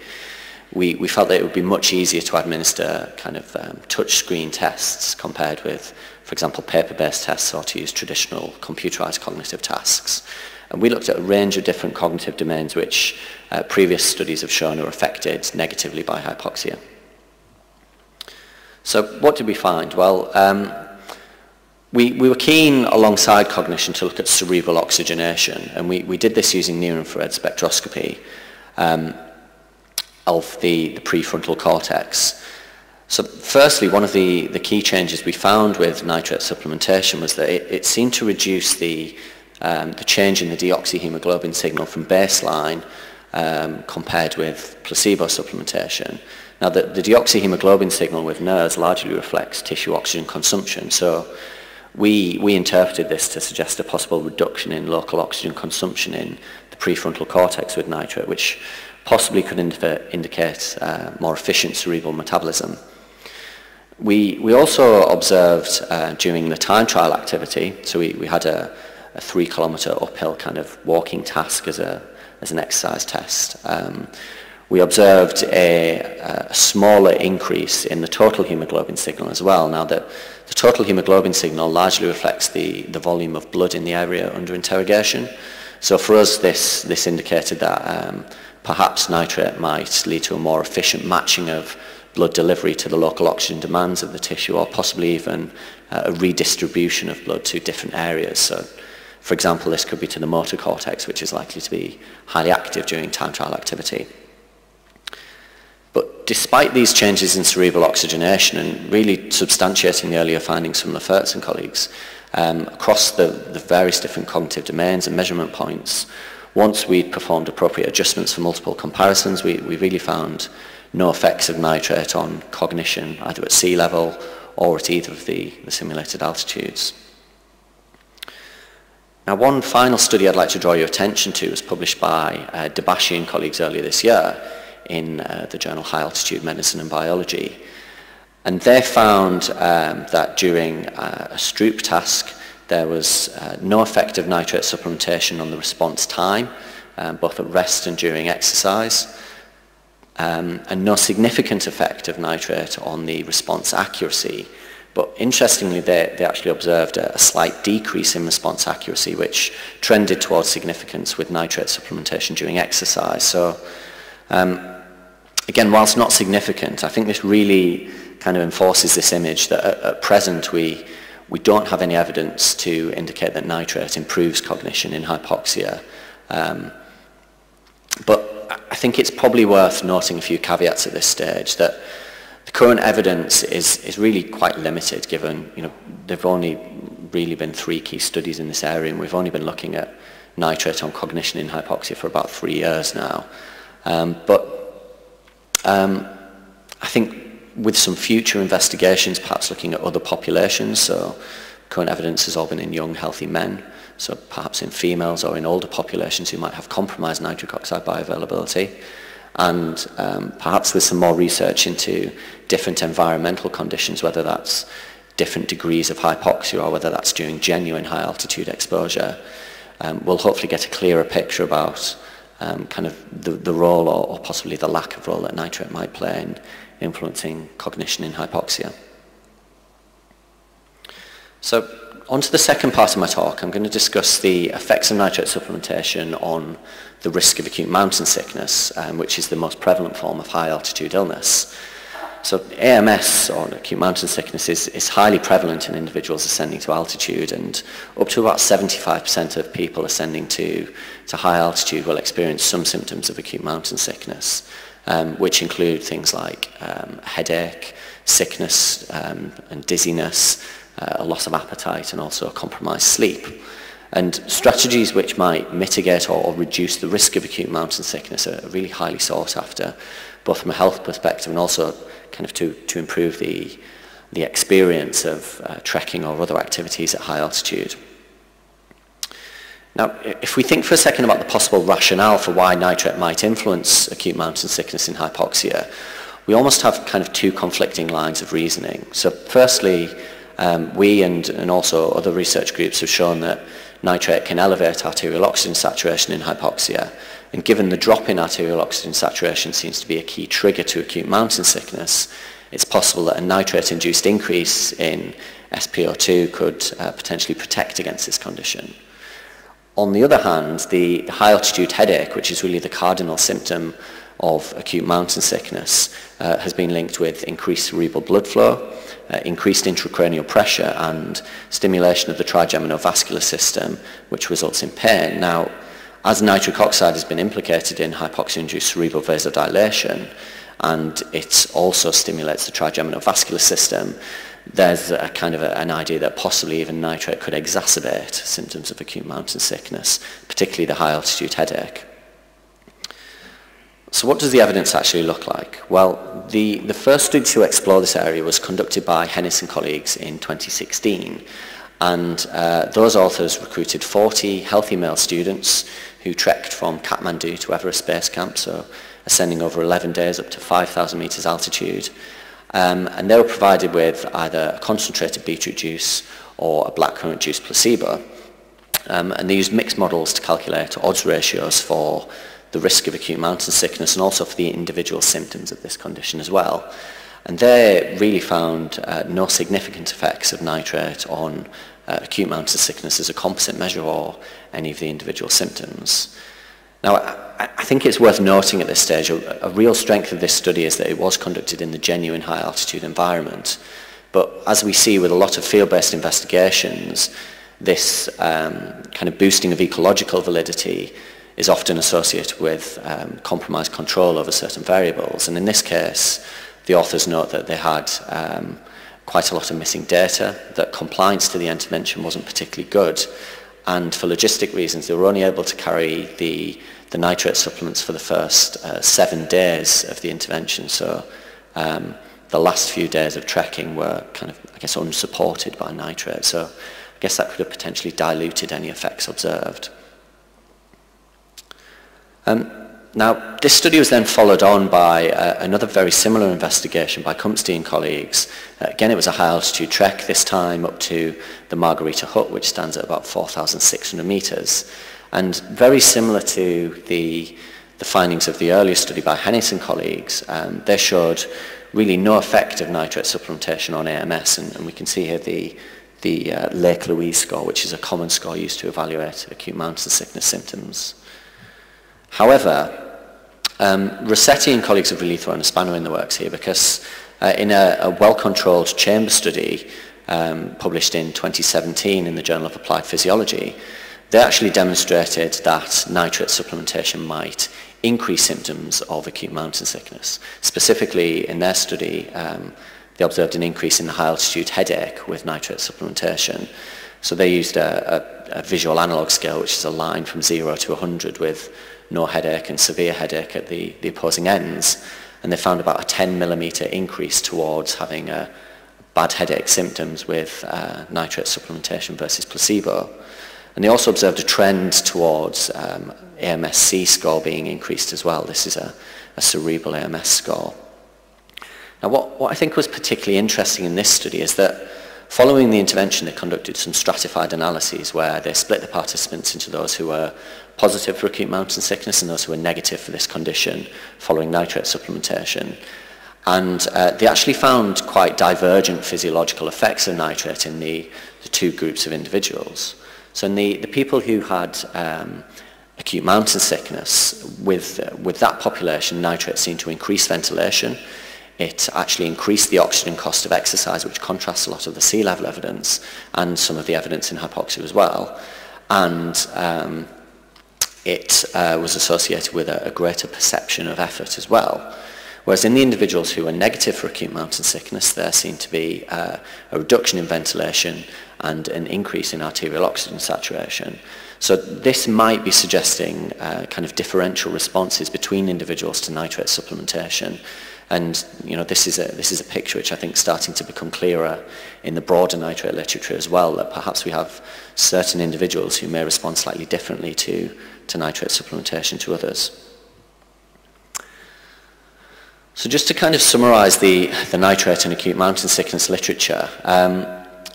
we, we felt that it would be much easier to administer kind of um, touchscreen tests compared with, for example, paper-based tests, or to use traditional computerized cognitive tasks. And we looked at a range of different cognitive domains which uh, previous studies have shown are affected negatively by hypoxia. So what did we find? Well, um, we, we were keen alongside cognition to look at cerebral oxygenation, and we, we did this using near-infrared spectroscopy um, of the, the prefrontal cortex. So firstly, one of the, the key changes we found with nitrate supplementation was that it, it seemed to reduce the Um, the change in the deoxyhemoglobin signal from baseline um, compared with placebo supplementation. Now, the, the deoxyhemoglobin signal with N O S largely reflects tissue oxygen consumption, so we, we interpreted this to suggest a possible reduction in local oxygen consumption in the prefrontal cortex with nitrate, which possibly could indiv- indicate uh, more efficient cerebral metabolism. We, we also observed uh, during the time trial activity, so we, we had a a three kilometre uphill kind of walking task as, a, as an exercise test. Um, we observed a, a smaller increase in the total haemoglobin signal as well. Now, the, the total haemoglobin signal largely reflects the, the volume of blood in the area under interrogation. So for us, this, this indicated that um, perhaps nitrate might lead to a more efficient matching of blood delivery to the local oxygen demands of the tissue, or possibly even uh, a redistribution of blood to different areas. So, for example, this could be to the motor cortex, which is likely to be highly active during time trial activity. But despite these changes in cerebral oxygenation, and really substantiating the earlier findings from Lafertz and colleagues, um, across the, the various different cognitive domains and measurement points, once we'd performed appropriate adjustments for multiple comparisons, we, we really found no effects of nitrate on cognition, either at sea level or at either of the, the simulated altitudes. Now, one final study I'd like to draw your attention to was published by uh, Debashi and colleagues earlier this year in uh, the journal High Altitude Medicine and Biology. And they found um, that during uh, a Stroop task, there was uh, no effect of nitrate supplementation on the response time, um, both at rest and during exercise, um, and no significant effect of nitrate on the response accuracy. But interestingly, they, they actually observed a, a slight decrease in response accuracy, which trended towards significance with nitrate supplementation during exercise. So, um, again, whilst not significant, I think this really kind of enforces this image that at, at present we, we don't have any evidence to indicate that nitrate improves cognition in hypoxia. Um, but I think it's probably worth noting a few caveats at this stage, that the current evidence is, is really quite limited, given, you know, there have only really been three key studies in this area, and we've only been looking at nitrate on cognition in hypoxia for about three years now. Um, but um, I think with some future investigations, perhaps looking at other populations, so current evidence has all been in young, healthy men, so perhaps in females or in older populations who might have compromised nitric oxide bioavailability, and um, perhaps with some more research into different environmental conditions, whether that's different degrees of hypoxia or whether that's during genuine high altitude exposure, um, we'll hopefully get a clearer picture about um, kind of the, the role or, or possibly the lack of role that nitrate might play in influencing cognition in hypoxia. So on to the second part of my talk, I'm going to discuss the effects of nitrate supplementation on the risk of acute mountain sickness, um, which is the most prevalent form of high-altitude illness. So A M S, or acute mountain sickness, is, is highly prevalent in individuals ascending to altitude, and up to about seventy-five percent of people ascending to, to high altitude will experience some symptoms of acute mountain sickness, um, which include things like um, headache, sickness um, and dizziness, uh, a loss of appetite, and also a compromised sleep. And strategies which might mitigate or, or reduce the risk of acute mountain sickness are really highly sought after, both from a health perspective and also kind of to, to improve the, the experience of uh, trekking or other activities at high altitude. Now, if we think for a second about the possible rationale for why nitrate might influence acute mountain sickness in hypoxia, we almost have kind of two conflicting lines of reasoning. So firstly, um, we and, and also other research groups have shown that nitrate can elevate arterial oxygen saturation in hypoxia, and given the drop in arterial oxygen saturation seems to be a key trigger to acute mountain sickness, it's possible that a nitrate-induced increase in S p O two could uh, potentially protect against this condition. On the other hand, the high-altitude headache, which is really the cardinal symptom of acute mountain sickness, uh, has been linked with increased cerebral blood flow, uh, increased intracranial pressure, and stimulation of the trigeminal vascular system, which results in pain. Now, as nitric oxide has been implicated in hypoxia-induced cerebral vasodilation, and it also stimulates the trigeminal vascular system, there's a kind of a, an idea that possibly even nitrate could exacerbate symptoms of acute mountain sickness, particularly the high-altitude headache. So what does the evidence actually look like? Well, the, the first study to explore this area was conducted by Hennis and colleagues in twenty sixteen. And uh, those authors recruited forty healthy male students who trekked from Kathmandu to Everest Base Camp, so ascending over eleven days up to five thousand metres altitude. Um, and they were provided with either a concentrated beetroot juice or a blackcurrant juice placebo. Um, and they used mixed models to calculate odds ratios for the risk of acute mountain sickness and also for the individual symptoms of this condition as well. And they really found uh, no significant effects of nitrate on uh, acute mountain sickness as a composite measure or any of the individual symptoms. Now, I, I think it's worth noting at this stage, a, a real strength of this study is that it was conducted in the genuine high-altitude environment. But as we see with a lot of field-based investigations, this um, kind of boosting of ecological validity is often associated with um, compromised control over certain variables. And in this case, the authors note that they had um, quite a lot of missing data, that compliance to the intervention wasn't particularly good, and for logistic reasons they were only able to carry the, the nitrate supplements for the first uh, seven days of the intervention, so um, the last few days of trekking were kind of, I guess, unsupported by nitrate, so I guess that could have potentially diluted any effects observed. Um, Now, this study was then followed on by uh, another very similar investigation by Kumpstein and colleagues. Uh, again, it was a high-altitude trek, this time up to the Margarita Hut, which stands at about four thousand six hundred metres. And very similar to the, the findings of the earlier study by Hennis and colleagues, um, they showed really no effect of nitrate supplementation on A M S, and, and we can see here the, the uh, Lake Louise score, which is a common score used to evaluate acute mountain sickness symptoms. However, Um, Rossetti and colleagues have really thrown a spanner in the works here because uh, in a, a well-controlled chamber study um, published in twenty seventeen in the Journal of Applied Physiology, they actually demonstrated that nitrate supplementation might increase symptoms of acute mountain sickness. Specifically in their study, um, they observed an increase in the high-altitude headache with nitrate supplementation. So they used a, a, a visual analogue scale, which is a line from zero to one hundred with no headache and severe headache at the, the opposing ends, and they found about a ten millimetre increase towards having a bad headache symptoms with uh, nitrate supplementation versus placebo. And they also observed a trend towards um, A M S C score being increased as well. This is a, a cerebral A M S score. Now what, what I think was particularly interesting in this study is that following the intervention, they conducted some stratified analyses where they split the participants into those who were positive for acute mountain sickness and those who were negative for this condition following nitrate supplementation. And uh, they actually found quite divergent physiological effects of nitrate in the, the two groups of individuals. So in the, the people who had um, acute mountain sickness, with, uh, with that population, nitrate seemed to increase ventilation. It actually increased the oxygen cost of exercise, which contrasts a lot of the sea level evidence and some of the evidence in hypoxia as well. And um, it uh, was associated with a, a greater perception of effort as well. Whereas in the individuals who were negative for acute mountain sickness, there seemed to be uh, a reduction in ventilation and an increase in arterial oxygen saturation. So this might be suggesting uh, kind of differential responses between individuals to nitrate supplementation. And you know, this is a this is a picture which I think is starting to become clearer in the broader nitrate literature as well, that perhaps we have certain individuals who may respond slightly differently to, to nitrate supplementation to others. So just to kind of summarise the, the nitrate and acute mountain sickness literature, um,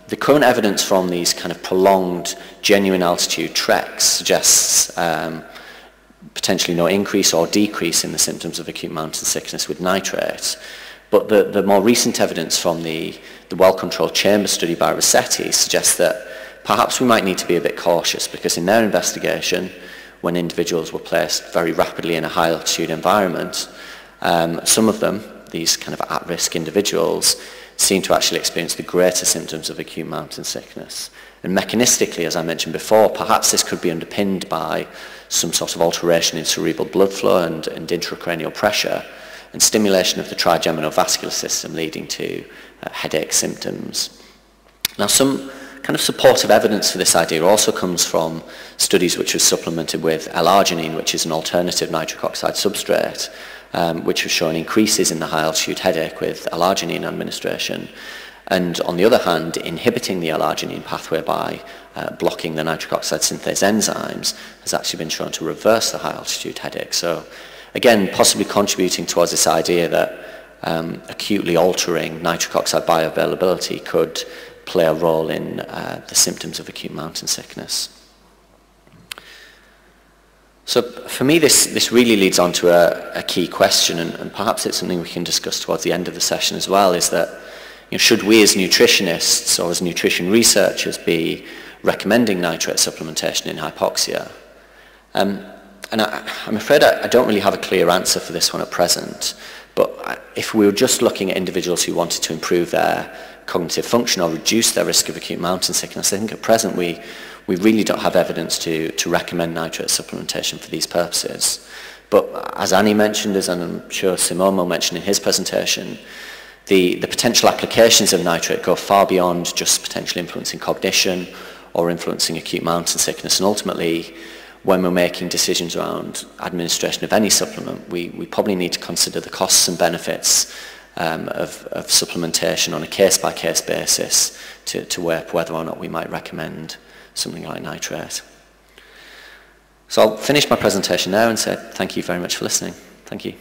the current evidence from these kind of prolonged genuine altitude treks suggests um, potentially no increase or decrease in the symptoms of acute mountain sickness with nitrate. But the, the more recent evidence from the, the well-controlled chamber study by Rossetti suggests that perhaps we might need to be a bit cautious, because in their investigation, when individuals were placed very rapidly in a high-altitude environment, Um, some of them, these kind of at-risk individuals, seem to actually experience the greater symptoms of acute mountain sickness. And mechanistically, as I mentioned before, perhaps this could be underpinned by some sort of alteration in cerebral blood flow and, and intracranial pressure, and stimulation of the trigeminal vascular system, leading to uh, headache symptoms. Now, some kind of supportive evidence for this idea also comes from studies which were supplemented with L-arginine, which is an alternative nitric oxide substrate, Um, which was showing increases in the high-altitude headache with L-arginine administration. And on the other hand, inhibiting the L-arginine pathway by uh, blocking the nitric oxide synthase enzymes has actually been shown to reverse the high-altitude headache. So again, possibly contributing towards this idea that um, acutely altering nitric oxide bioavailability could play a role in uh, the symptoms of acute mountain sickness. So for me, this, this really leads on to a, a key question, and, and perhaps it's something we can discuss towards the end of the session as well, is that you know, should we as nutritionists or as nutrition researchers be recommending nitrate supplementation in hypoxia? Um, and I, I'm afraid I, I don't really have a clear answer for this one at present, but I, if we were just looking at individuals who wanted to improve their cognitive function or reduce their risk of acute mountain sickness, I think at present we We really don't have evidence to, to recommend nitrate supplementation for these purposes. But as Annie mentioned, as I'm sure Simon will mention in his presentation, the, the potential applications of nitrate go far beyond just potentially influencing cognition or influencing acute mountain sickness. And ultimately, when we're making decisions around administration of any supplement, we, we probably need to consider the costs and benefits um, of, of supplementation on a case-by-case basis to, to weigh up whether or not we might recommend something like nitrate. So I'll finish my presentation now and say thank you very much for listening. Thank you.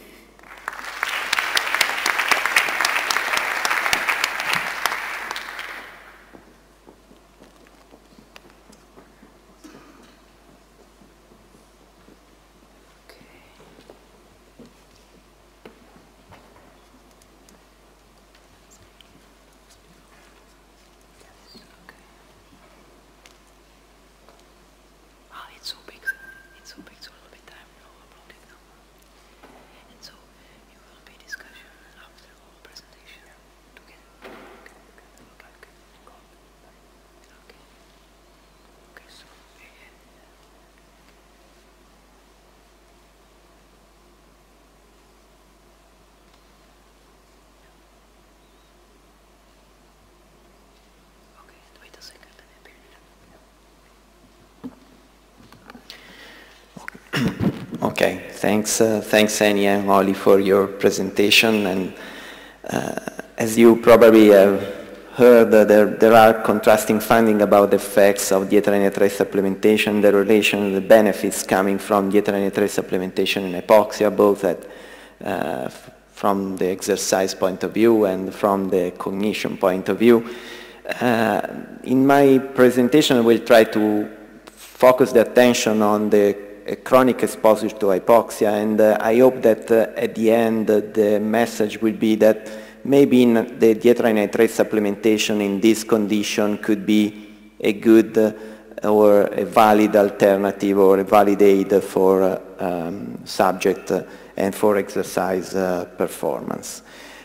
Okay, thanks, uh, thanks Annie and Oli for your presentation. And uh, as you probably have heard, uh, there, there are contrasting findings about the effects of dietary nitrate supplementation, the relation, the benefits coming from dietary nitrate supplementation and hypoxia, both at, uh, from the exercise point of view and from the cognition point of view. Uh, in my presentation, I will try to focus the attention on the a chronic exposure to hypoxia, and uh, I hope that uh, at the end uh, the message will be that maybe in the dietyl nitrate supplementation in this condition could be a good uh, or a valid alternative or a valid aid for uh, um, subject uh, and for exercise uh, performance.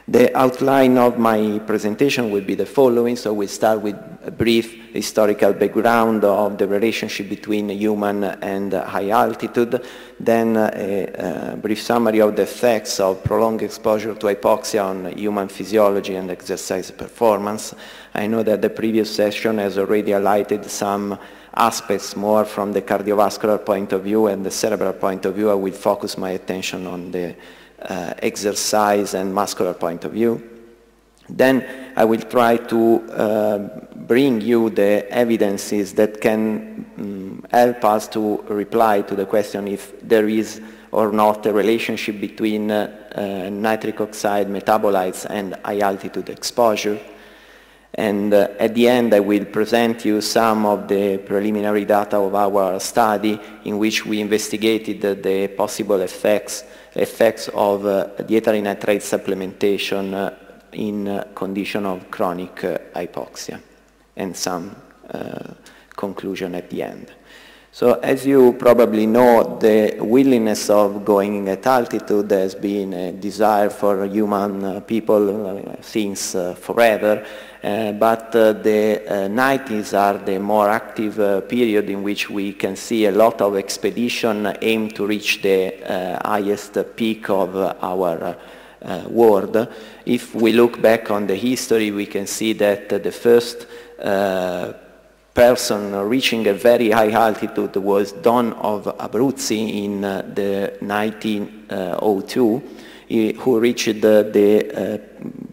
The outline of my presentation will be the following, so we'll start with a brief historical background of the relationship between human and high altitude, then a, a brief summary of the effects of prolonged exposure to hypoxia on human physiology and exercise performance. I know that the previous session has already highlighted some aspects more from the cardiovascular point of view and the cerebral point of view. I will focus my attention on the Uh, exercise and muscular point of view. Then I will try to uh, bring you the evidences that can um, help us to reply to the question if there is or not a relationship between uh, uh, nitric oxide metabolites and high altitude exposure. And uh, at the end I will present you some of the preliminary data of our study in which we investigated the, the possible effects effects of uh, dietary nitrate supplementation uh, in uh, condition of chronic uh, hypoxia, and some uh, conclusion at the end. So as you probably know, the willingness of going at altitude has been a desire for human uh, people uh, since uh, forever, uh, but uh, the uh, nineties are the more active uh, period in which we can see a lot of expedition aimed to reach the uh, highest peak of uh, our uh, uh, world. If we look back on the history, we can see that uh, the first uh, person reaching a very high altitude was Don of Abruzzi in uh, the nineteen oh two, he, who reached uh, the uh,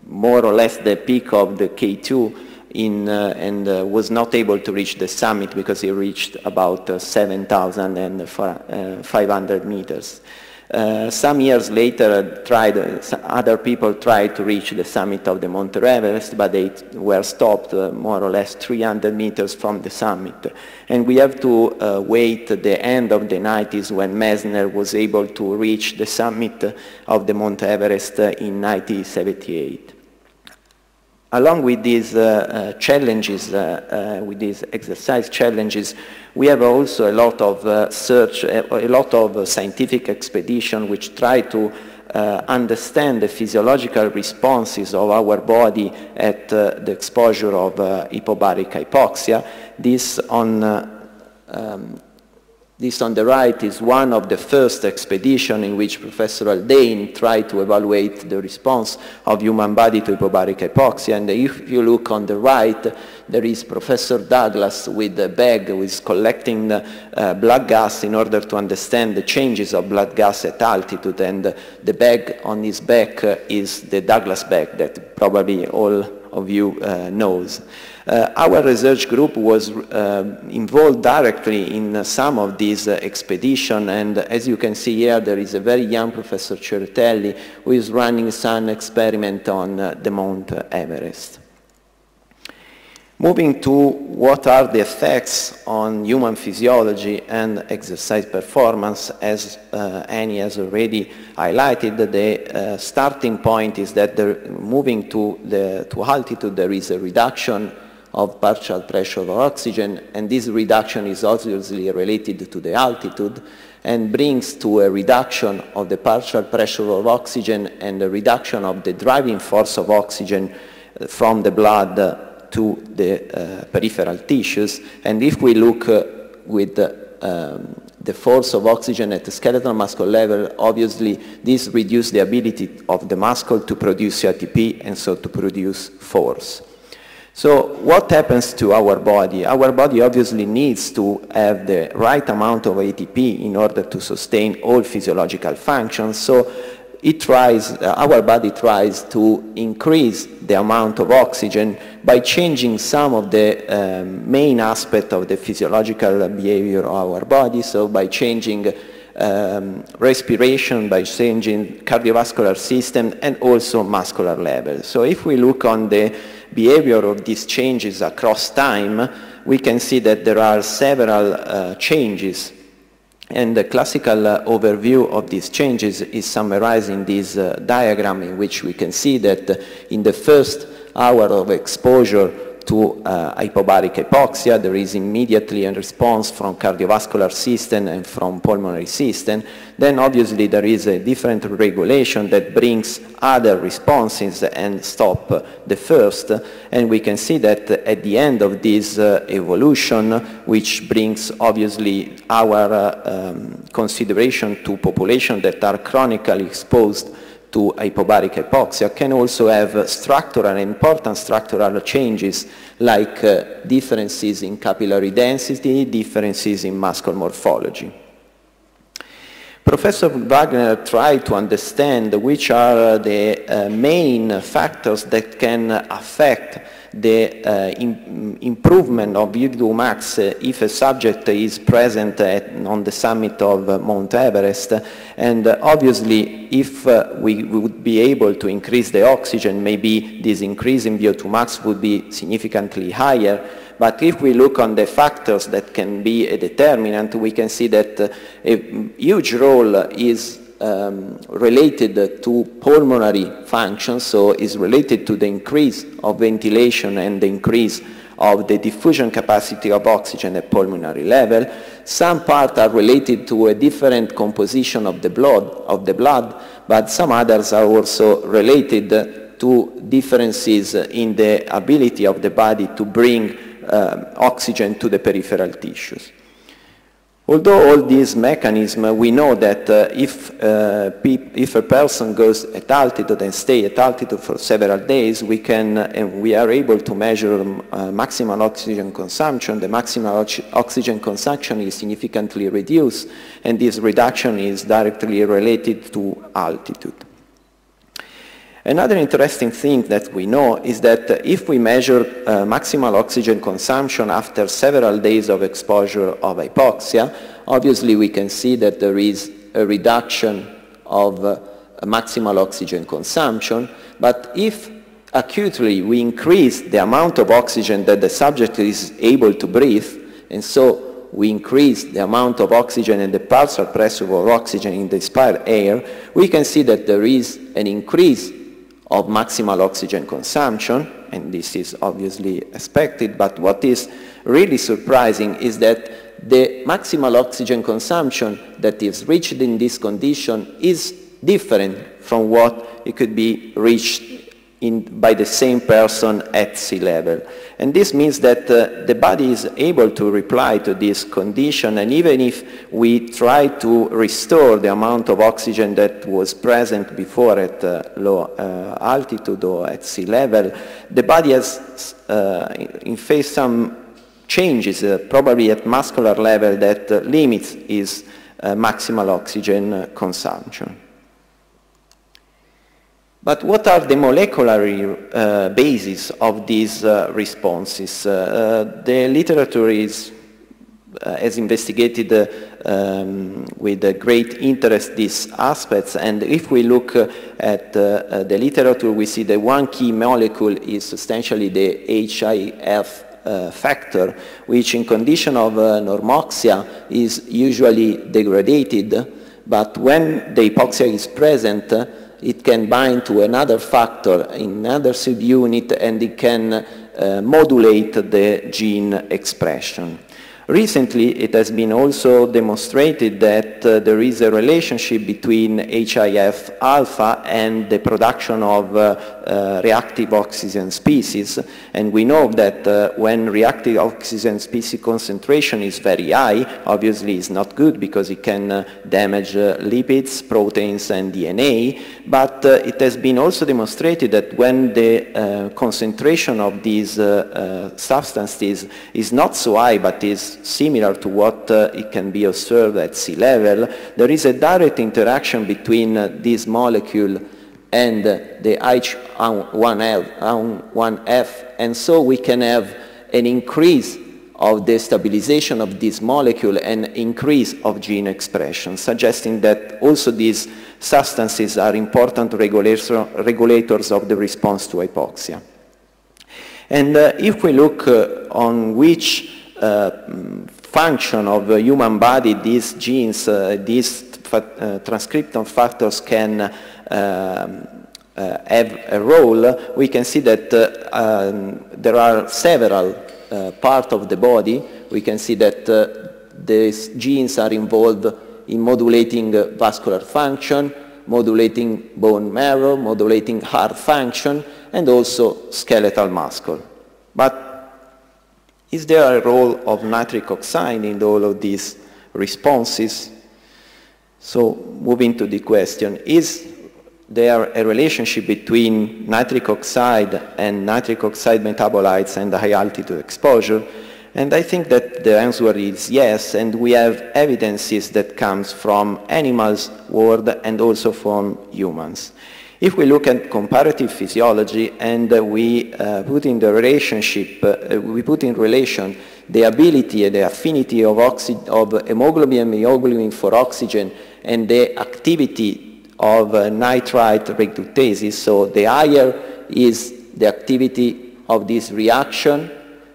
more or less the peak of the K two in, uh, and uh, was not able to reach the summit because he reached about uh, seven thousand five hundred meters. Uh, some years later, tried, uh, other people tried to reach the summit of the Mount Everest, but they were stopped uh, more or less three hundred meters from the summit. And we have to uh, wait the end of the nineties when Messner was able to reach the summit of the Mount Everest in nineteen seventy-eight. Along with these uh, uh, challenges, uh, uh, with these exercise challenges, we have also a lot of uh, search, a, a lot of uh, scientific expedition which try to uh, understand the physiological responses of our body at uh, the exposure of uh, hypobaric hypoxia. This on uh, um, This on the right is one of the first expeditions in which Professor Haldane tried to evaluate the response of human body to hypobaric hypoxia. And if you look on the right, there is Professor Douglas with a bag who is collecting uh, blood gas in order to understand the changes of blood gas at altitude. And uh, the bag on his back uh, is the Douglas bag that probably all of you uh, knows. Uh, our research group was uh, involved directly in uh, some of these uh, expeditions, and as you can see here, there is a very young Professor Certelli who is running some experiment on uh, the Mount Everest. Moving to what are the effects on human physiology and exercise performance, as uh, Annie has already highlighted, the uh, starting point is that the, moving to, the, to altitude there is a reduction of partial pressure of oxygen, and this reduction is obviously related to the altitude and brings to a reduction of the partial pressure of oxygen and a reduction of the driving force of oxygen from the blood uh, to the uh, peripheral tissues. And if we look uh, with uh, um, the force of oxygen at the skeletal muscle level, obviously this reduces the ability of the muscle to produce A T P and so to produce force. So what happens to our body? Our body obviously needs to have the right amount of A T P in order to sustain all physiological functions. So It tries, uh, our body tries to increase the amount of oxygen by changing some of the um, main aspects of the physiological behavior of our body, so by changing um, respiration, by changing cardiovascular system, and also muscular levels. So if we look on the behavior of these changes across time, we can see that there are several uh, changes And the classical uh, overview of these changes is summarized in this uh, diagram, in which we can see that uh, in the first hour of exposure to uh, hypobaric hypoxia, there is immediately a response from cardiovascular system and from pulmonary system. Then obviously there is a different regulation that brings other responses and stop uh, the first. And we can see that at the end of this uh, evolution, which brings obviously our uh, um, consideration to population that are chronically exposed to hypobaric hypoxia, can also have structural, important structural changes like uh, differences in capillary density, differences in muscle morphology. Professor Wagner tried to understand which are the uh, main factors that can affect the uh, im improvement of V two max uh, if a subject is present at, on the summit of uh, Mount Everest. And uh, obviously, if uh, we would be able to increase the oxygen, maybe this increase in V O two max would be significantly higher. But if we look on the factors that can be a determinant, we can see that uh, a huge role is Um, related to pulmonary function, so is related to the increase of ventilation and the increase of the diffusion capacity of oxygen at pulmonary level. Some parts are related to a different composition of the blood, of the blood, but some others are also related to differences in the ability of the body to bring um, oxygen to the peripheral tissues. Although all these mechanisms, we know that uh, if, uh, if a person goes at altitude and stays at altitude for several days, we, can, uh, and we are able to measure uh, maximal oxygen consumption. The maximal ox oxygen consumption is significantly reduced, and this reduction is directly related to altitude. Another interesting thing that we know is that uh, if we measure uh, maximal oxygen consumption after several days of exposure of hypoxia, obviously we can see that there is a reduction of uh, maximal oxygen consumption. But if acutely we increase the amount of oxygen that the subject is able to breathe, and so we increase the amount of oxygen and the partial pressure of oxygen in the inspired air, we can see that there is an increase of maximal oxygen consumption, and this is obviously expected. But what is really surprising is that the maximal oxygen consumption that is reached in this condition is different from what it could be reached in, by the same person at sea level. And this means that uh, the body is able to reply to this condition, and even if we try to restore the amount of oxygen that was present before at uh, low uh, altitude or at sea level, the body has uh, faced some changes, uh, probably at muscular level, that uh, limits its uh, maximal oxygen uh, consumption. But what are the molecular uh, bases of these uh, responses? Uh, the literature is, uh, has investigated uh, um, with uh, great interest these aspects, and if we look uh, at uh, uh, the literature, we see that one key molecule is essentially the H I F uh, factor, which in condition of uh, normoxia is usually degraded, but when the hypoxia is present, uh, it can bind to another factor, another subunit, and it can uh, modulate the gene expression. Recently, it has been also demonstrated that uh, there is a relationship between H I F alpha and the production of uh, uh, reactive oxygen species. And we know that uh, when reactive oxygen species concentration is very high, obviously it's not good because it can uh, damage uh, lipids, proteins, and D N A. But uh, it has been also demonstrated that when the uh, concentration of these uh, uh, substances is not so high, but is similar to what uh, it can be observed at sea level, there is a direct interaction between uh, this molecule and uh, the H one F, and so we can have an increase of the stabilization of this molecule and increase of gene expression, suggesting that also these substances are important regulator, regulators of the response to hypoxia. And uh, if we look uh, on which Uh, function of the human body, these genes, uh, these uh, transcription factors can uh, Uh, have a role, we can see that uh, um, there are several uh, parts of the body. We can see that uh, these genes are involved in modulating uh, vascular function, modulating bone marrow, modulating heart function, and also skeletal muscle. But is there a role of nitric oxide in all of these responses? So moving to the question, is there are a relationship between nitric oxide and nitric oxide metabolites and the high altitude exposure? And I think that the answer is yes, and we have evidences that comes from animals world and also from humans. If we look at comparative physiology and uh, we uh, put in the relationship, uh, we put in relation the ability and the affinity of, of hemoglobin and myoglobin for oxygen and the activity of uh, nitrite reductases, so the higher is the activity of this reaction,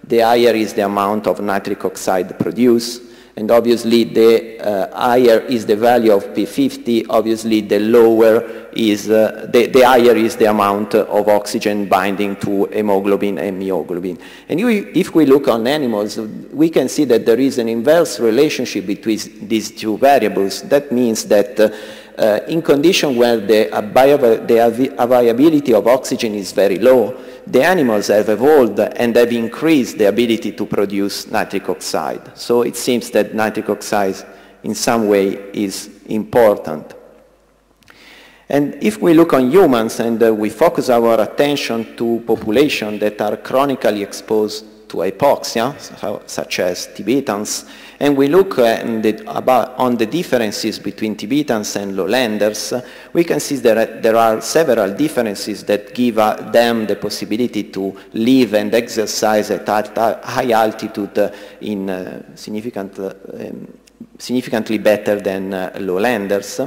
the higher is the amount of nitric oxide produced, and obviously the uh, higher is the value of P fifty, obviously the lower is, uh, the, the higher is the amount of oxygen binding to hemoglobin and myoglobin. And you, if we look on animals, we can see that there is an inverse relationship between these two variables. That means that uh, Uh, in conditions where the, the availability of oxygen is very low, the animals have evolved and have increased the ability to produce nitric oxide. So it seems that nitric oxide in some way is important. And if we look on humans and uh, we focus our attention to populations that are chronically exposed to hypoxia, so, such as Tibetans, and we look uh, the, about, on the differences between Tibetans and lowlanders, uh, we can see that there are several differences that give uh, them the possibility to live and exercise at high altitude uh, in uh, significant, uh, um, significantly better than uh, lowlanders.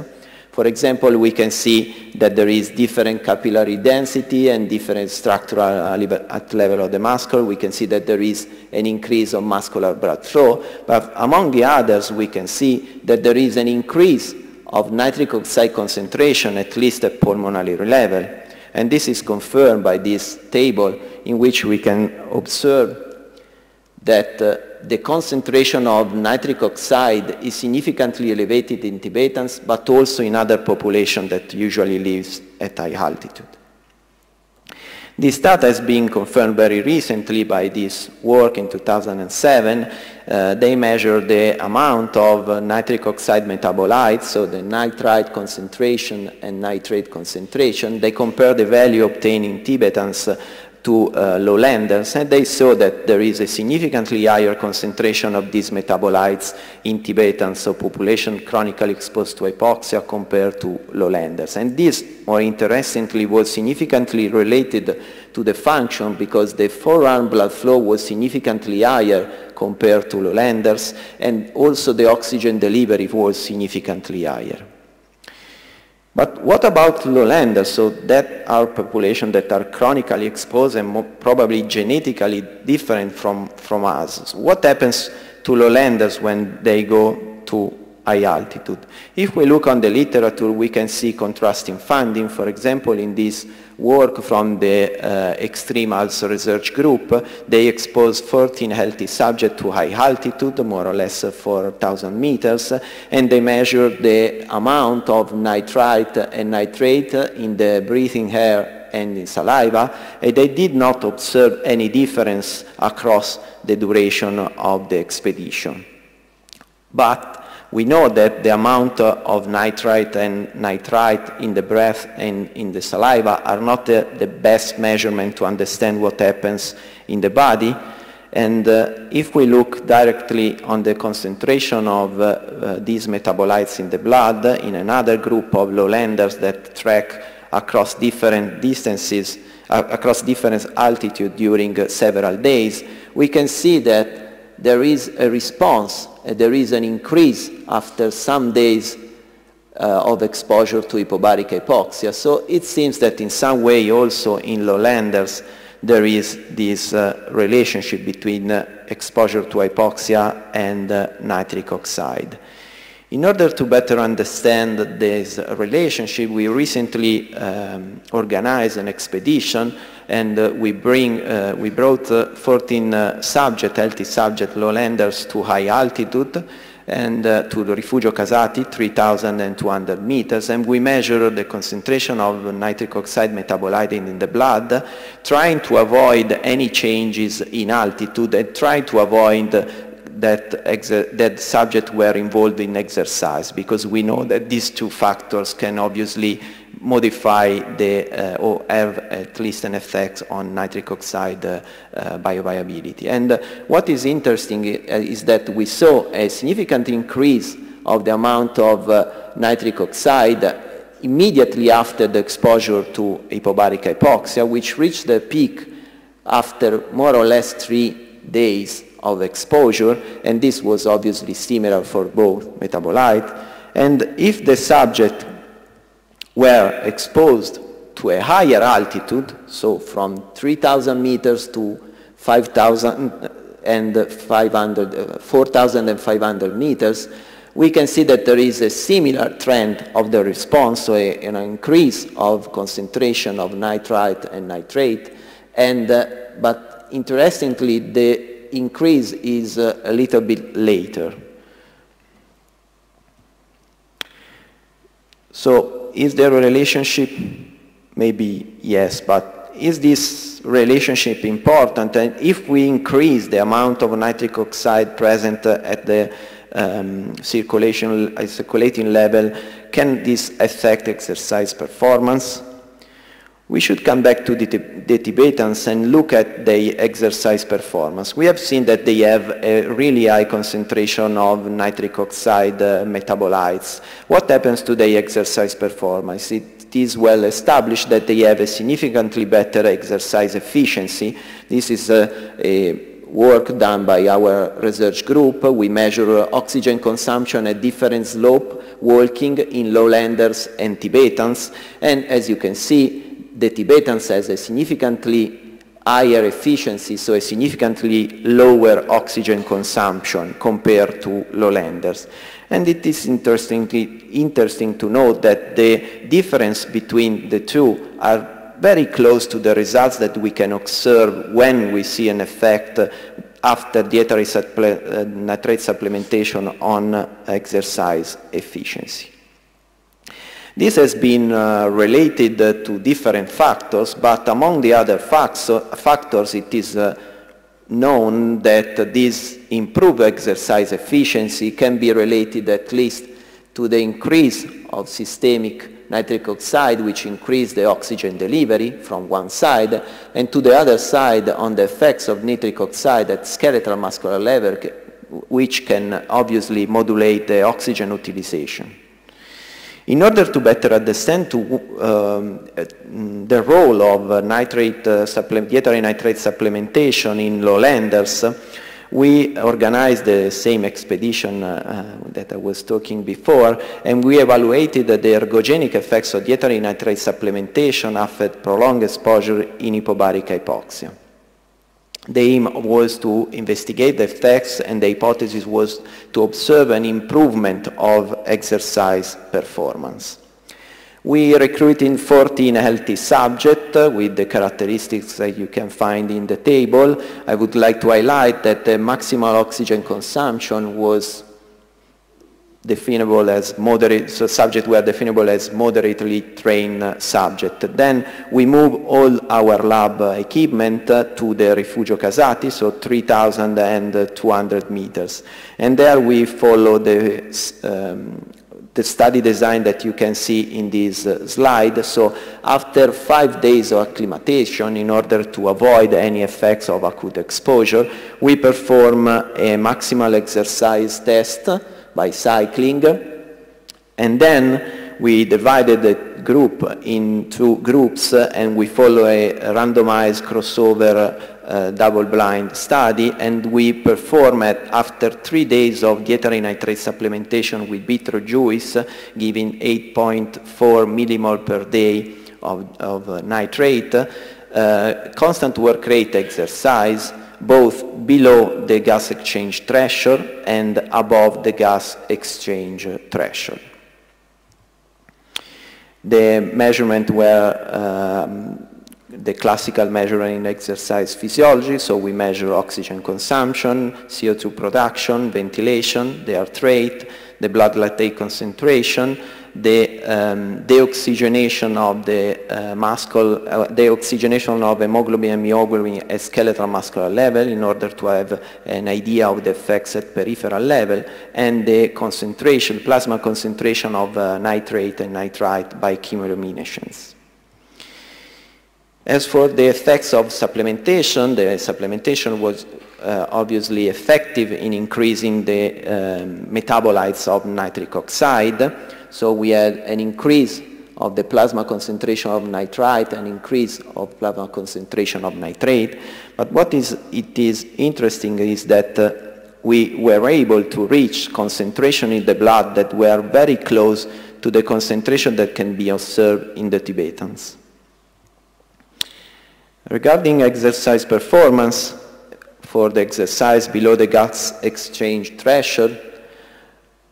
For example, we can see that there is different capillary density and different structural at level of the muscle. We can see that there is an increase of muscular blood flow. But among the others, we can see that there is an increase of nitric oxide concentration, at least at pulmonary level. And this is confirmed by this table, in which we can observe that uh, the concentration of nitric oxide is significantly elevated in Tibetans, but also in other populations that usually lives at high altitude. This data has been confirmed very recently by this work in two thousand seven. Uh, they measured the amount of uh, nitric oxide metabolites, so the nitrite concentration and nitrate concentration. They compared the value obtained in Tibetans uh, to uh, lowlanders, and they saw that there is a significantly higher concentration of these metabolites in Tibetans, so population chronically exposed to hypoxia compared to lowlanders. And this, more interestingly, was significantly related to the function because the forearm blood flow was significantly higher compared to lowlanders, and also the oxygen delivery was significantly higher. But what about lowlanders? So that are populations that are chronically exposed and more probably genetically different from, from us. So what happens to lowlanders when they go to high altitude? If we look on the literature, we can see contrasting finding. For example, in this work from the uh, Extreme Alps Research Group, they exposed fourteen healthy subjects to high altitude, more or less four thousand meters, and they measured the amount of nitrite and nitrate in the breathing air and in saliva, and they did not observe any difference across the duration of the expedition. But we know that the amount of nitrite and nitrite in the breath and in the saliva are not the, the best measurement to understand what happens in the body. And uh, if we look directly on the concentration of uh, uh, these metabolites in the blood, in another group of lowlanders that trek across different distances, uh, across different altitudes during uh, several days, we can see that there is a response, uh, there is an increase after some days uh, of exposure to hypobaric hypoxia. So it seems that in some way also in lowlanders there is this uh, relationship between uh, exposure to hypoxia and uh, nitric oxide. In order to better understand this relationship, we recently um, organized an expedition, and uh, we, bring, uh, we brought uh, fourteen uh, subject, healthy subject lowlanders to high altitude, and uh, to the Refugio Casati, three thousand two hundred meters, and we measure the concentration of nitric oxide metabolite in the blood, trying to avoid any changes in altitude and trying to avoid that, that subjects were involved in exercise, because we know that these two factors can obviously modify the, uh, or have at least an effect on nitric oxide uh, uh, bioviability. And uh, what is interesting is that we saw a significant increase of the amount of uh, nitric oxide immediately after the exposure to hypobaric hypoxia, which reached the peak after more or less three days of exposure, and this was obviously similar for both metabolite. And if the subject were exposed to a higher altitude, so from three thousand meters to four thousand five hundred meters, we can see that there is a similar trend of the response, so a, an increase of concentration of nitrite and nitrate, and, uh, but interestingly, the increase is uh, a little bit later. So, is there a relationship? Maybe yes, but is this relationship important? And if we increase the amount of nitric oxide present uh, at the um, circulation, uh, circulating level, can this affect exercise performance? We should come back to the, the Tibetans and look at their exercise performance. We have seen that they have a really high concentration of nitric oxide uh, metabolites. What happens to their exercise performance? It is well established that they have a significantly better exercise efficiency. This is a, a work done by our research group. We measure oxygen consumption at different slope, walking in lowlanders and Tibetans, and as you can see, the Tibetans has a significantly higher efficiency, so a significantly lower oxygen consumption compared to lowlanders. And it is interesting to note that the difference between the two are very close to the results that we can observe when we see an effect after dietary supple- nitrate supplementation on exercise efficiency. This has been uh, related uh, to different factors, but among the other facts, uh, factors, it is uh, known that uh, this improved exercise efficiency can be related at least to the increase of systemic nitric oxide, which increased the oxygen delivery from one side, and to the other side on the effects of nitric oxide at skeletal muscular level, which can obviously modulate the oxygen utilization. In order to better understand to, um, the role of nitrate, uh, dietary nitrate supplementation in lowlanders, we organized the same expedition uh, uh, that I was talking before, and we evaluated the ergogenic effects of dietary nitrate supplementation after prolonged exposure in hypobaric hypoxia. The aim was to investigate the effects, and the hypothesis was to observe an improvement of exercise performance. We recruited fourteen healthy subjects uh, with the characteristics that you can find in the table. I would like to highlight that the maximal oxygen consumption was definable as moderate, so subjects were definable as moderately trained uh, subjects. Then we move all our lab uh, equipment uh, to the Refugio Casati, so three thousand two hundred meters. And there we follow the, um, the study design that you can see in this uh, slide. So after five days of acclimatization, in order to avoid any effects of acute exposure, we perform uh, a maximal exercise test by cycling, and then we divided the group into groups, uh, and we follow a randomized crossover uh, double-blind study, and we perform it after three days of dietary nitrate supplementation with beetroot juice, uh, giving eight point four millimole per day of, of uh, nitrate, uh, constant work rate exercise, both below the gas exchange threshold and above the gas exchange threshold. The measurements were um, the classical measuring in exercise physiology, so we measure oxygen consumption, C O two production, ventilation, the heart rate, the blood lactate concentration, the um, deoxygenation of the uh, muscle, uh, deoxygenation of hemoglobin and myoglobin at skeletal muscular level in order to have an idea of the effects at peripheral level, and the concentration, plasma concentration of uh, nitrate and nitrite by chemiluminescence. As for the effects of supplementation, the supplementation was uh, obviously effective in increasing the um, metabolites of nitric oxide. So we had an increase of the plasma concentration of nitrite, an increase of plasma concentration of nitrate. But what is, it is interesting is that uh, we were able to reach concentration in the blood that were very close to the concentration that can be observed in the Tibetans. Regarding exercise performance, for the exercise below the gas exchange threshold,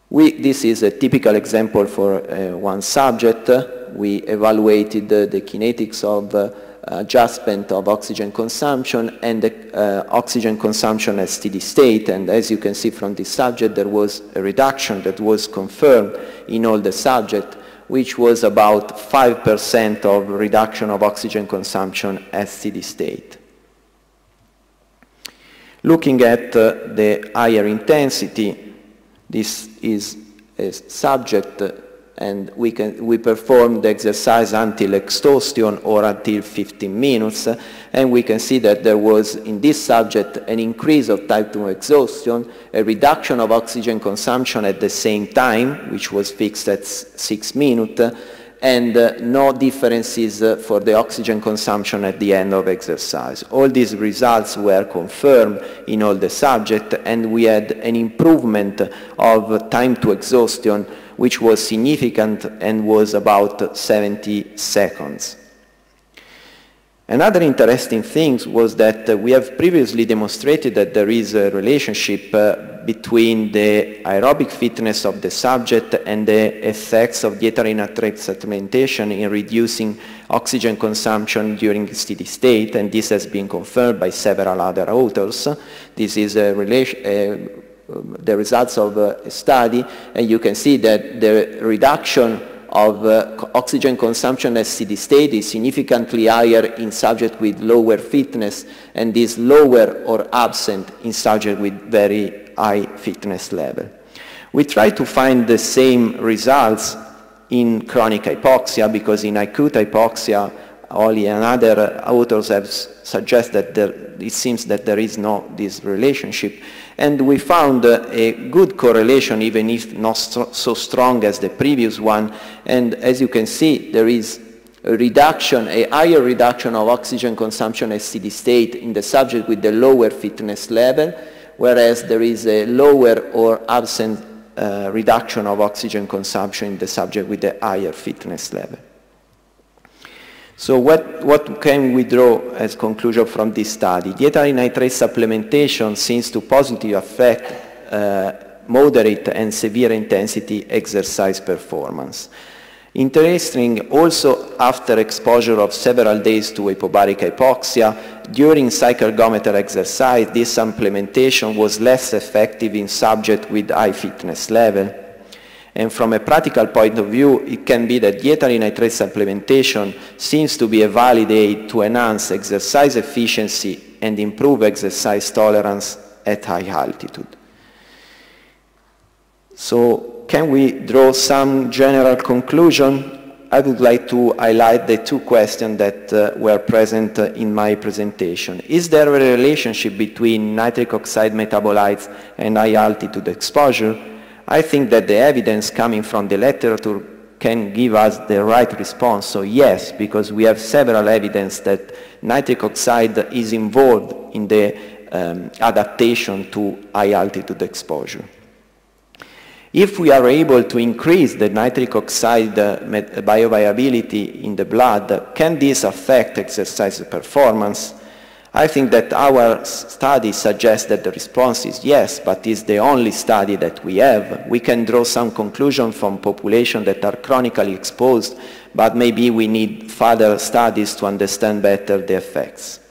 we, this is a typical example for uh, one subject. We evaluated uh, the kinetics of uh, adjustment of oxygen consumption and the uh, oxygen consumption at steady state, and as you can see from this subject, there was a reduction that was confirmed in all the subjects, which was about five percent of reduction of oxygen consumption at steady state. Looking at uh, the higher intensity, this is a subject, uh, and we, can, we perform the exercise until exhaustion or until fifteen minutes, uh, and we can see that there was, in this subject, an increase of type two exhaustion, a reduction of oxygen consumption at the same time, which was fixed at six minutes, uh, and uh, no differences uh, for the oxygen consumption at the end of exercise. All these results were confirmed in all the subjects, and we had an improvement of time to exhaustion, which was significant and was about seventy seconds. Another interesting thing was that uh, we have previously demonstrated that there is a relationship uh, between the aerobic fitness of the subject and the effects of dietary nitrate supplementation in reducing oxygen consumption during steady state, and this has been confirmed by several other authors. This is a relation, uh, the results of a study, and you can see that the reduction of uh, oxygen consumption at steady state is significantly higher in subjects with lower fitness, and is lower or absent in subjects with very high fitness level. We try to find the same results in chronic hypoxia, because in acute hypoxia, Oli and other authors have suggested that there, it seems that there is no this relationship. And we found uh, a good correlation, even if not st so strong as the previous one. And as you can see, there is a reduction, a higher reduction of oxygen consumption at steady state in the subject with the lower fitness level, whereas there is a lower or absent uh, reduction of oxygen consumption in the subject with the higher fitness level. So what, what can we draw as conclusion from this study? Dietary nitrate supplementation seems to positively affect uh, moderate and severe intensity exercise performance. Interesting also, after exposure of several days to hypobaric hypoxia, during cyclogometer exercise, this supplementation was less effective in subjects with high fitness level. And from a practical point of view, it can be that dietary nitrate supplementation seems to be a valid aid to enhance exercise efficiency and improve exercise tolerance at high altitude. So, can we draw some general conclusion? I would like to highlight the two questions that uh, were present uh, in my presentation. Is there a relationship between nitric oxide metabolites and high altitude exposure? I think that the evidence coming from the literature can give us the right response, so yes, because we have several evidence that nitric oxide is involved in the um, adaptation to high altitude exposure. If we are able to increase the nitric oxide bioavailability in the blood, can this affect exercise performance? I think that our study suggests that the response is yes, but it's the only study that we have. We can draw some conclusion from populations that are chronically exposed, but maybe we need further studies to understand better the effects.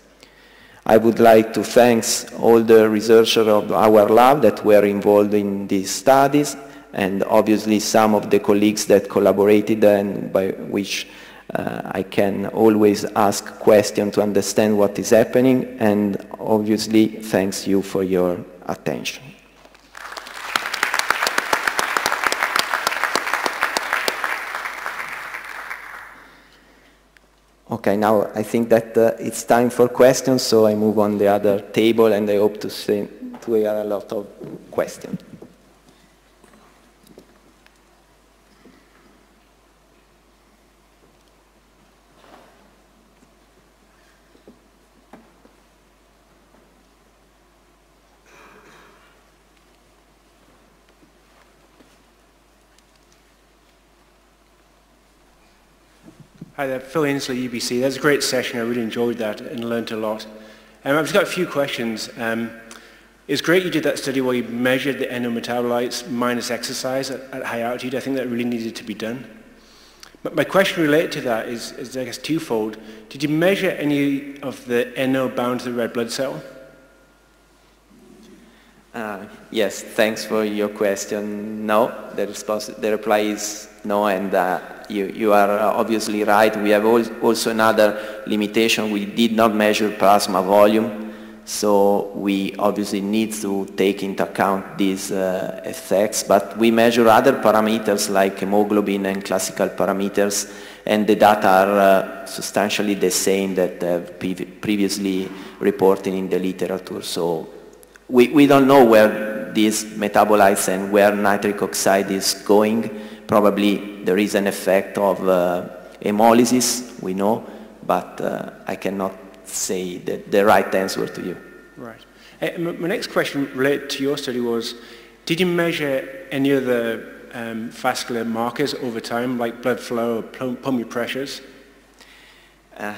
I would like to thank all the researchers of our lab that were involved in these studies, and obviously some of the colleagues that collaborated and by which Uh, I can always ask questions to understand what is happening, and obviously thanks you for your attention. Okay, now I think that uh, it's time for questions, so I move on the other table and I hope to, see, to hear a lot of questions. Hi there, Phil Inslee, U B C. That was a great session. I really enjoyed that and learned a lot. Um, I've just got a few questions. Um, it's great you did that study where you measured the N O metabolites minus exercise at, at high altitude. I think that really needed to be done. But my question related to that is, is I guess, twofold. Did you measure any of the N O bound to the red blood cell? Uh, yes, thanks for your question. No, the response, the reply is no, and uh, you, you are obviously right. We have al also another limitation. We did not measure plasma volume, so we obviously need to take into account these uh, effects, but we measure other parameters like hemoglobin and classical parameters, and the data are uh, substantially the same that have pre previously reported in the literature. So we, we don't know where these metabolites and where nitric oxide is going. Probably there is an effect of uh, hemolysis, we know, but uh, I cannot say the, the right answer to you. Right. Uh, my next question related to your study was, did you measure any other um, vascular markers over time, like blood flow or pulmonary pressures? Uh,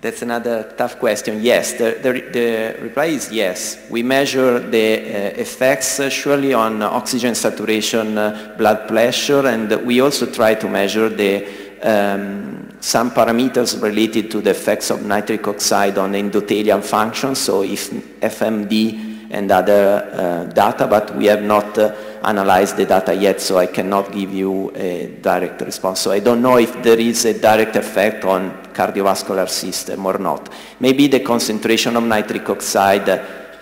that's another tough question. Yes, the, the, the reply is yes. We measure the uh, effects uh, surely on oxygen saturation, uh, blood pressure, and we also try to measure the um, some parameters related to the effects of nitric oxide on endothelial function, so if F M D and other uh, data, but we have not uh, analyzed the data yet, so I cannot give you a direct response. So I don't know if there is a direct effect on cardiovascular system or not. Maybe the concentration of nitric oxide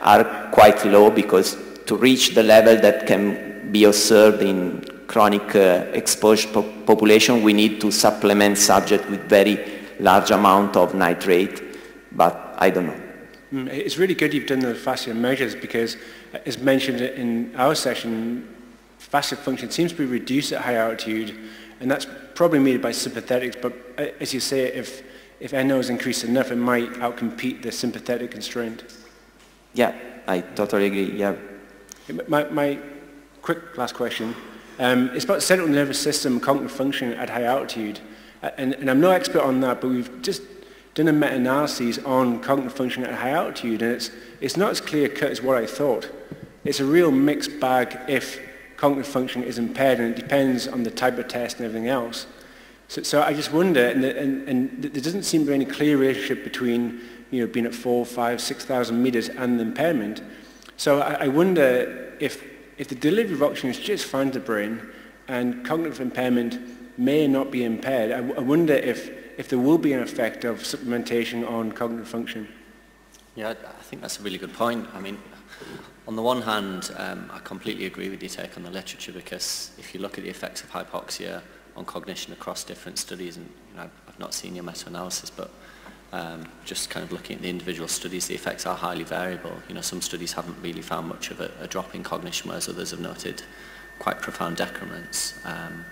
are quite low, because to reach the level that can be observed in chronic uh, exposed po population, we need to supplement subject with very large amount of nitrate, but I don't know. Mm, it's really good you've done the fascia measures, because as mentioned in our session, fascia function seems to be reduced at high altitude, and that's probably mediated by sympathetics, but as you say, if, if N O is increased enough, it might outcompete the sympathetic constraint. Yeah, I totally agree, yeah. My, my quick last question, um, it's about central nervous system cognitive function at high altitude, and, and I'm no expert on that, but we've just done a meta-analysis on cognitive function at high altitude, and it's, it's not as clear-cut as what I thought. It's a real mixed bag if cognitive function is impaired, and it depends on the type of test and everything else. So, so I just wonder, and, and, and there doesn't seem to be any clear relationship between, you know, being at four, five, six thousand meters and the impairment. So I, I wonder if, if the delivery of oxygen is just fine to the brain, and cognitive impairment may not be impaired. I, I wonder if, if there will be an effect of supplementation on cognitive function. Yeah, I think that's a really good point. I mean, on the one hand, um, I completely agree with your take on the literature, because if you look at the effects of hypoxia on cognition across different studies, and you know, I've not seen your meta-analysis, but um, just kind of looking at the individual studies, the effects are highly variable. You know, some studies haven't really found much of a, a drop in cognition, whereas others have noted quite profound decrements. Um,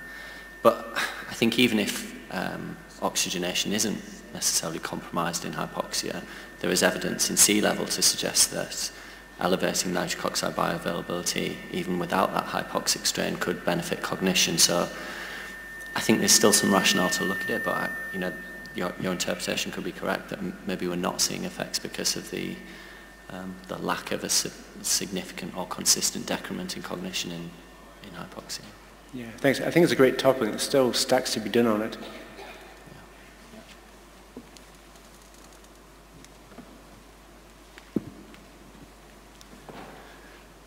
but I think even if um, oxygenation isn't necessarily compromised in hypoxia, there is evidence in sea level to suggest that elevating nitric oxide bioavailability even without that hypoxic strain could benefit cognition. So I think there's still some rationale to look at it, but I, you know, your, your interpretation could be correct that maybe we're not seeing effects because of the um, the lack of a si significant or consistent decrement in cognition in, in hypoxia. Yeah, thanks. I think it's a great topic. There's still stacks to be done on it.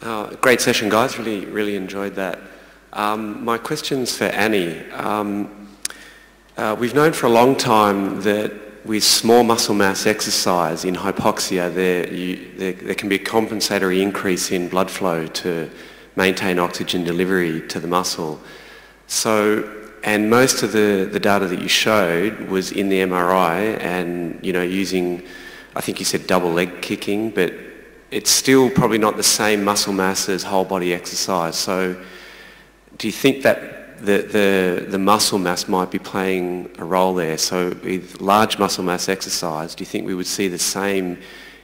Uh, great session, guys. Really, really enjoyed that. Um, my question's for Annie. Um, uh, we've known for a long time that with small muscle mass exercise in hypoxia, there, you, there, there can be a compensatory increase in blood flow to maintain oxygen delivery to the muscle. So, and most of the, the data that you showed was in the M R I and, you know, using, I think you said double leg kicking, but it's still probably not the same muscle mass as whole body exercise. So do you think that the, the, the muscle mass might be playing a role there? So with large muscle mass exercise, do you think we would see the same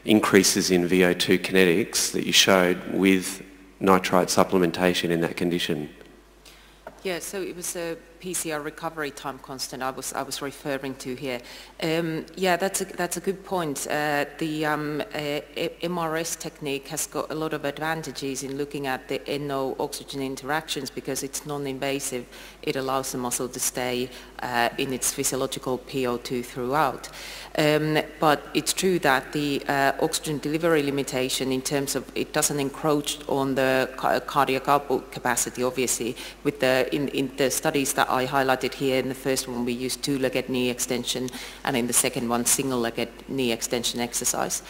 increases in V O two kinetics that you showed with nitrite supplementation in that condition? Yeah, so it was a P C R recovery time constant I was I was referring to here. Um, yeah, that's a, that's a good point. Uh, the um, uh, M R S technique has got a lot of advantages in looking at the N O oxygen interactions because it's non-invasive. It allows the muscle to stay uh, in its physiological P O two throughout. Um, but it's true that the uh, oxygen delivery limitation in terms of it doesn't encroach on the ca cardiac output capacity, obviously, with the in, in the studies that I highlighted here. In the first one we used two-legged knee extension and in the second one single-legged knee extension exercise.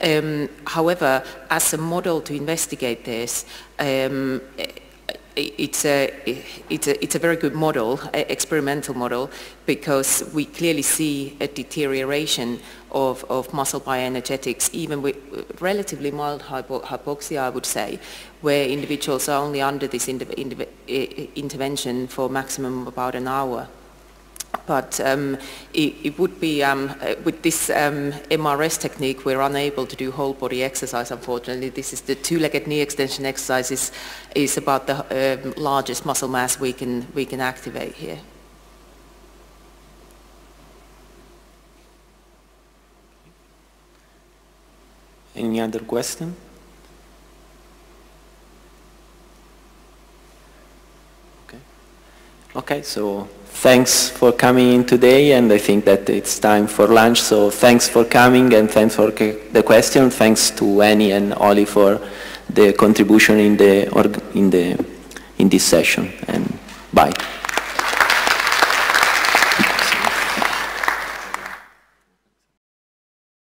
Um, however, as a model to investigate this, um, it's, a, it's, a, it's a very good model, experimental model, because we clearly see a deterioration of, of muscle bioenergetics even with relatively mild hypo hypoxia, I would say, where individuals are only under this intervention for maximum about an hour. But um, it, it would be, um, with this um, M R S technique, we're unable to do whole body exercise, unfortunately. This is the two-legged knee extension exercise is, is about the um, largest muscle mass we can, we can activate here. Any other question? Okay. Okay, so thanks for coming in today, and I think that it's time for lunch, so thanks for coming and thanks for the question. Thanks to Annie and Oli for the contribution in the org in the in this session, and bye.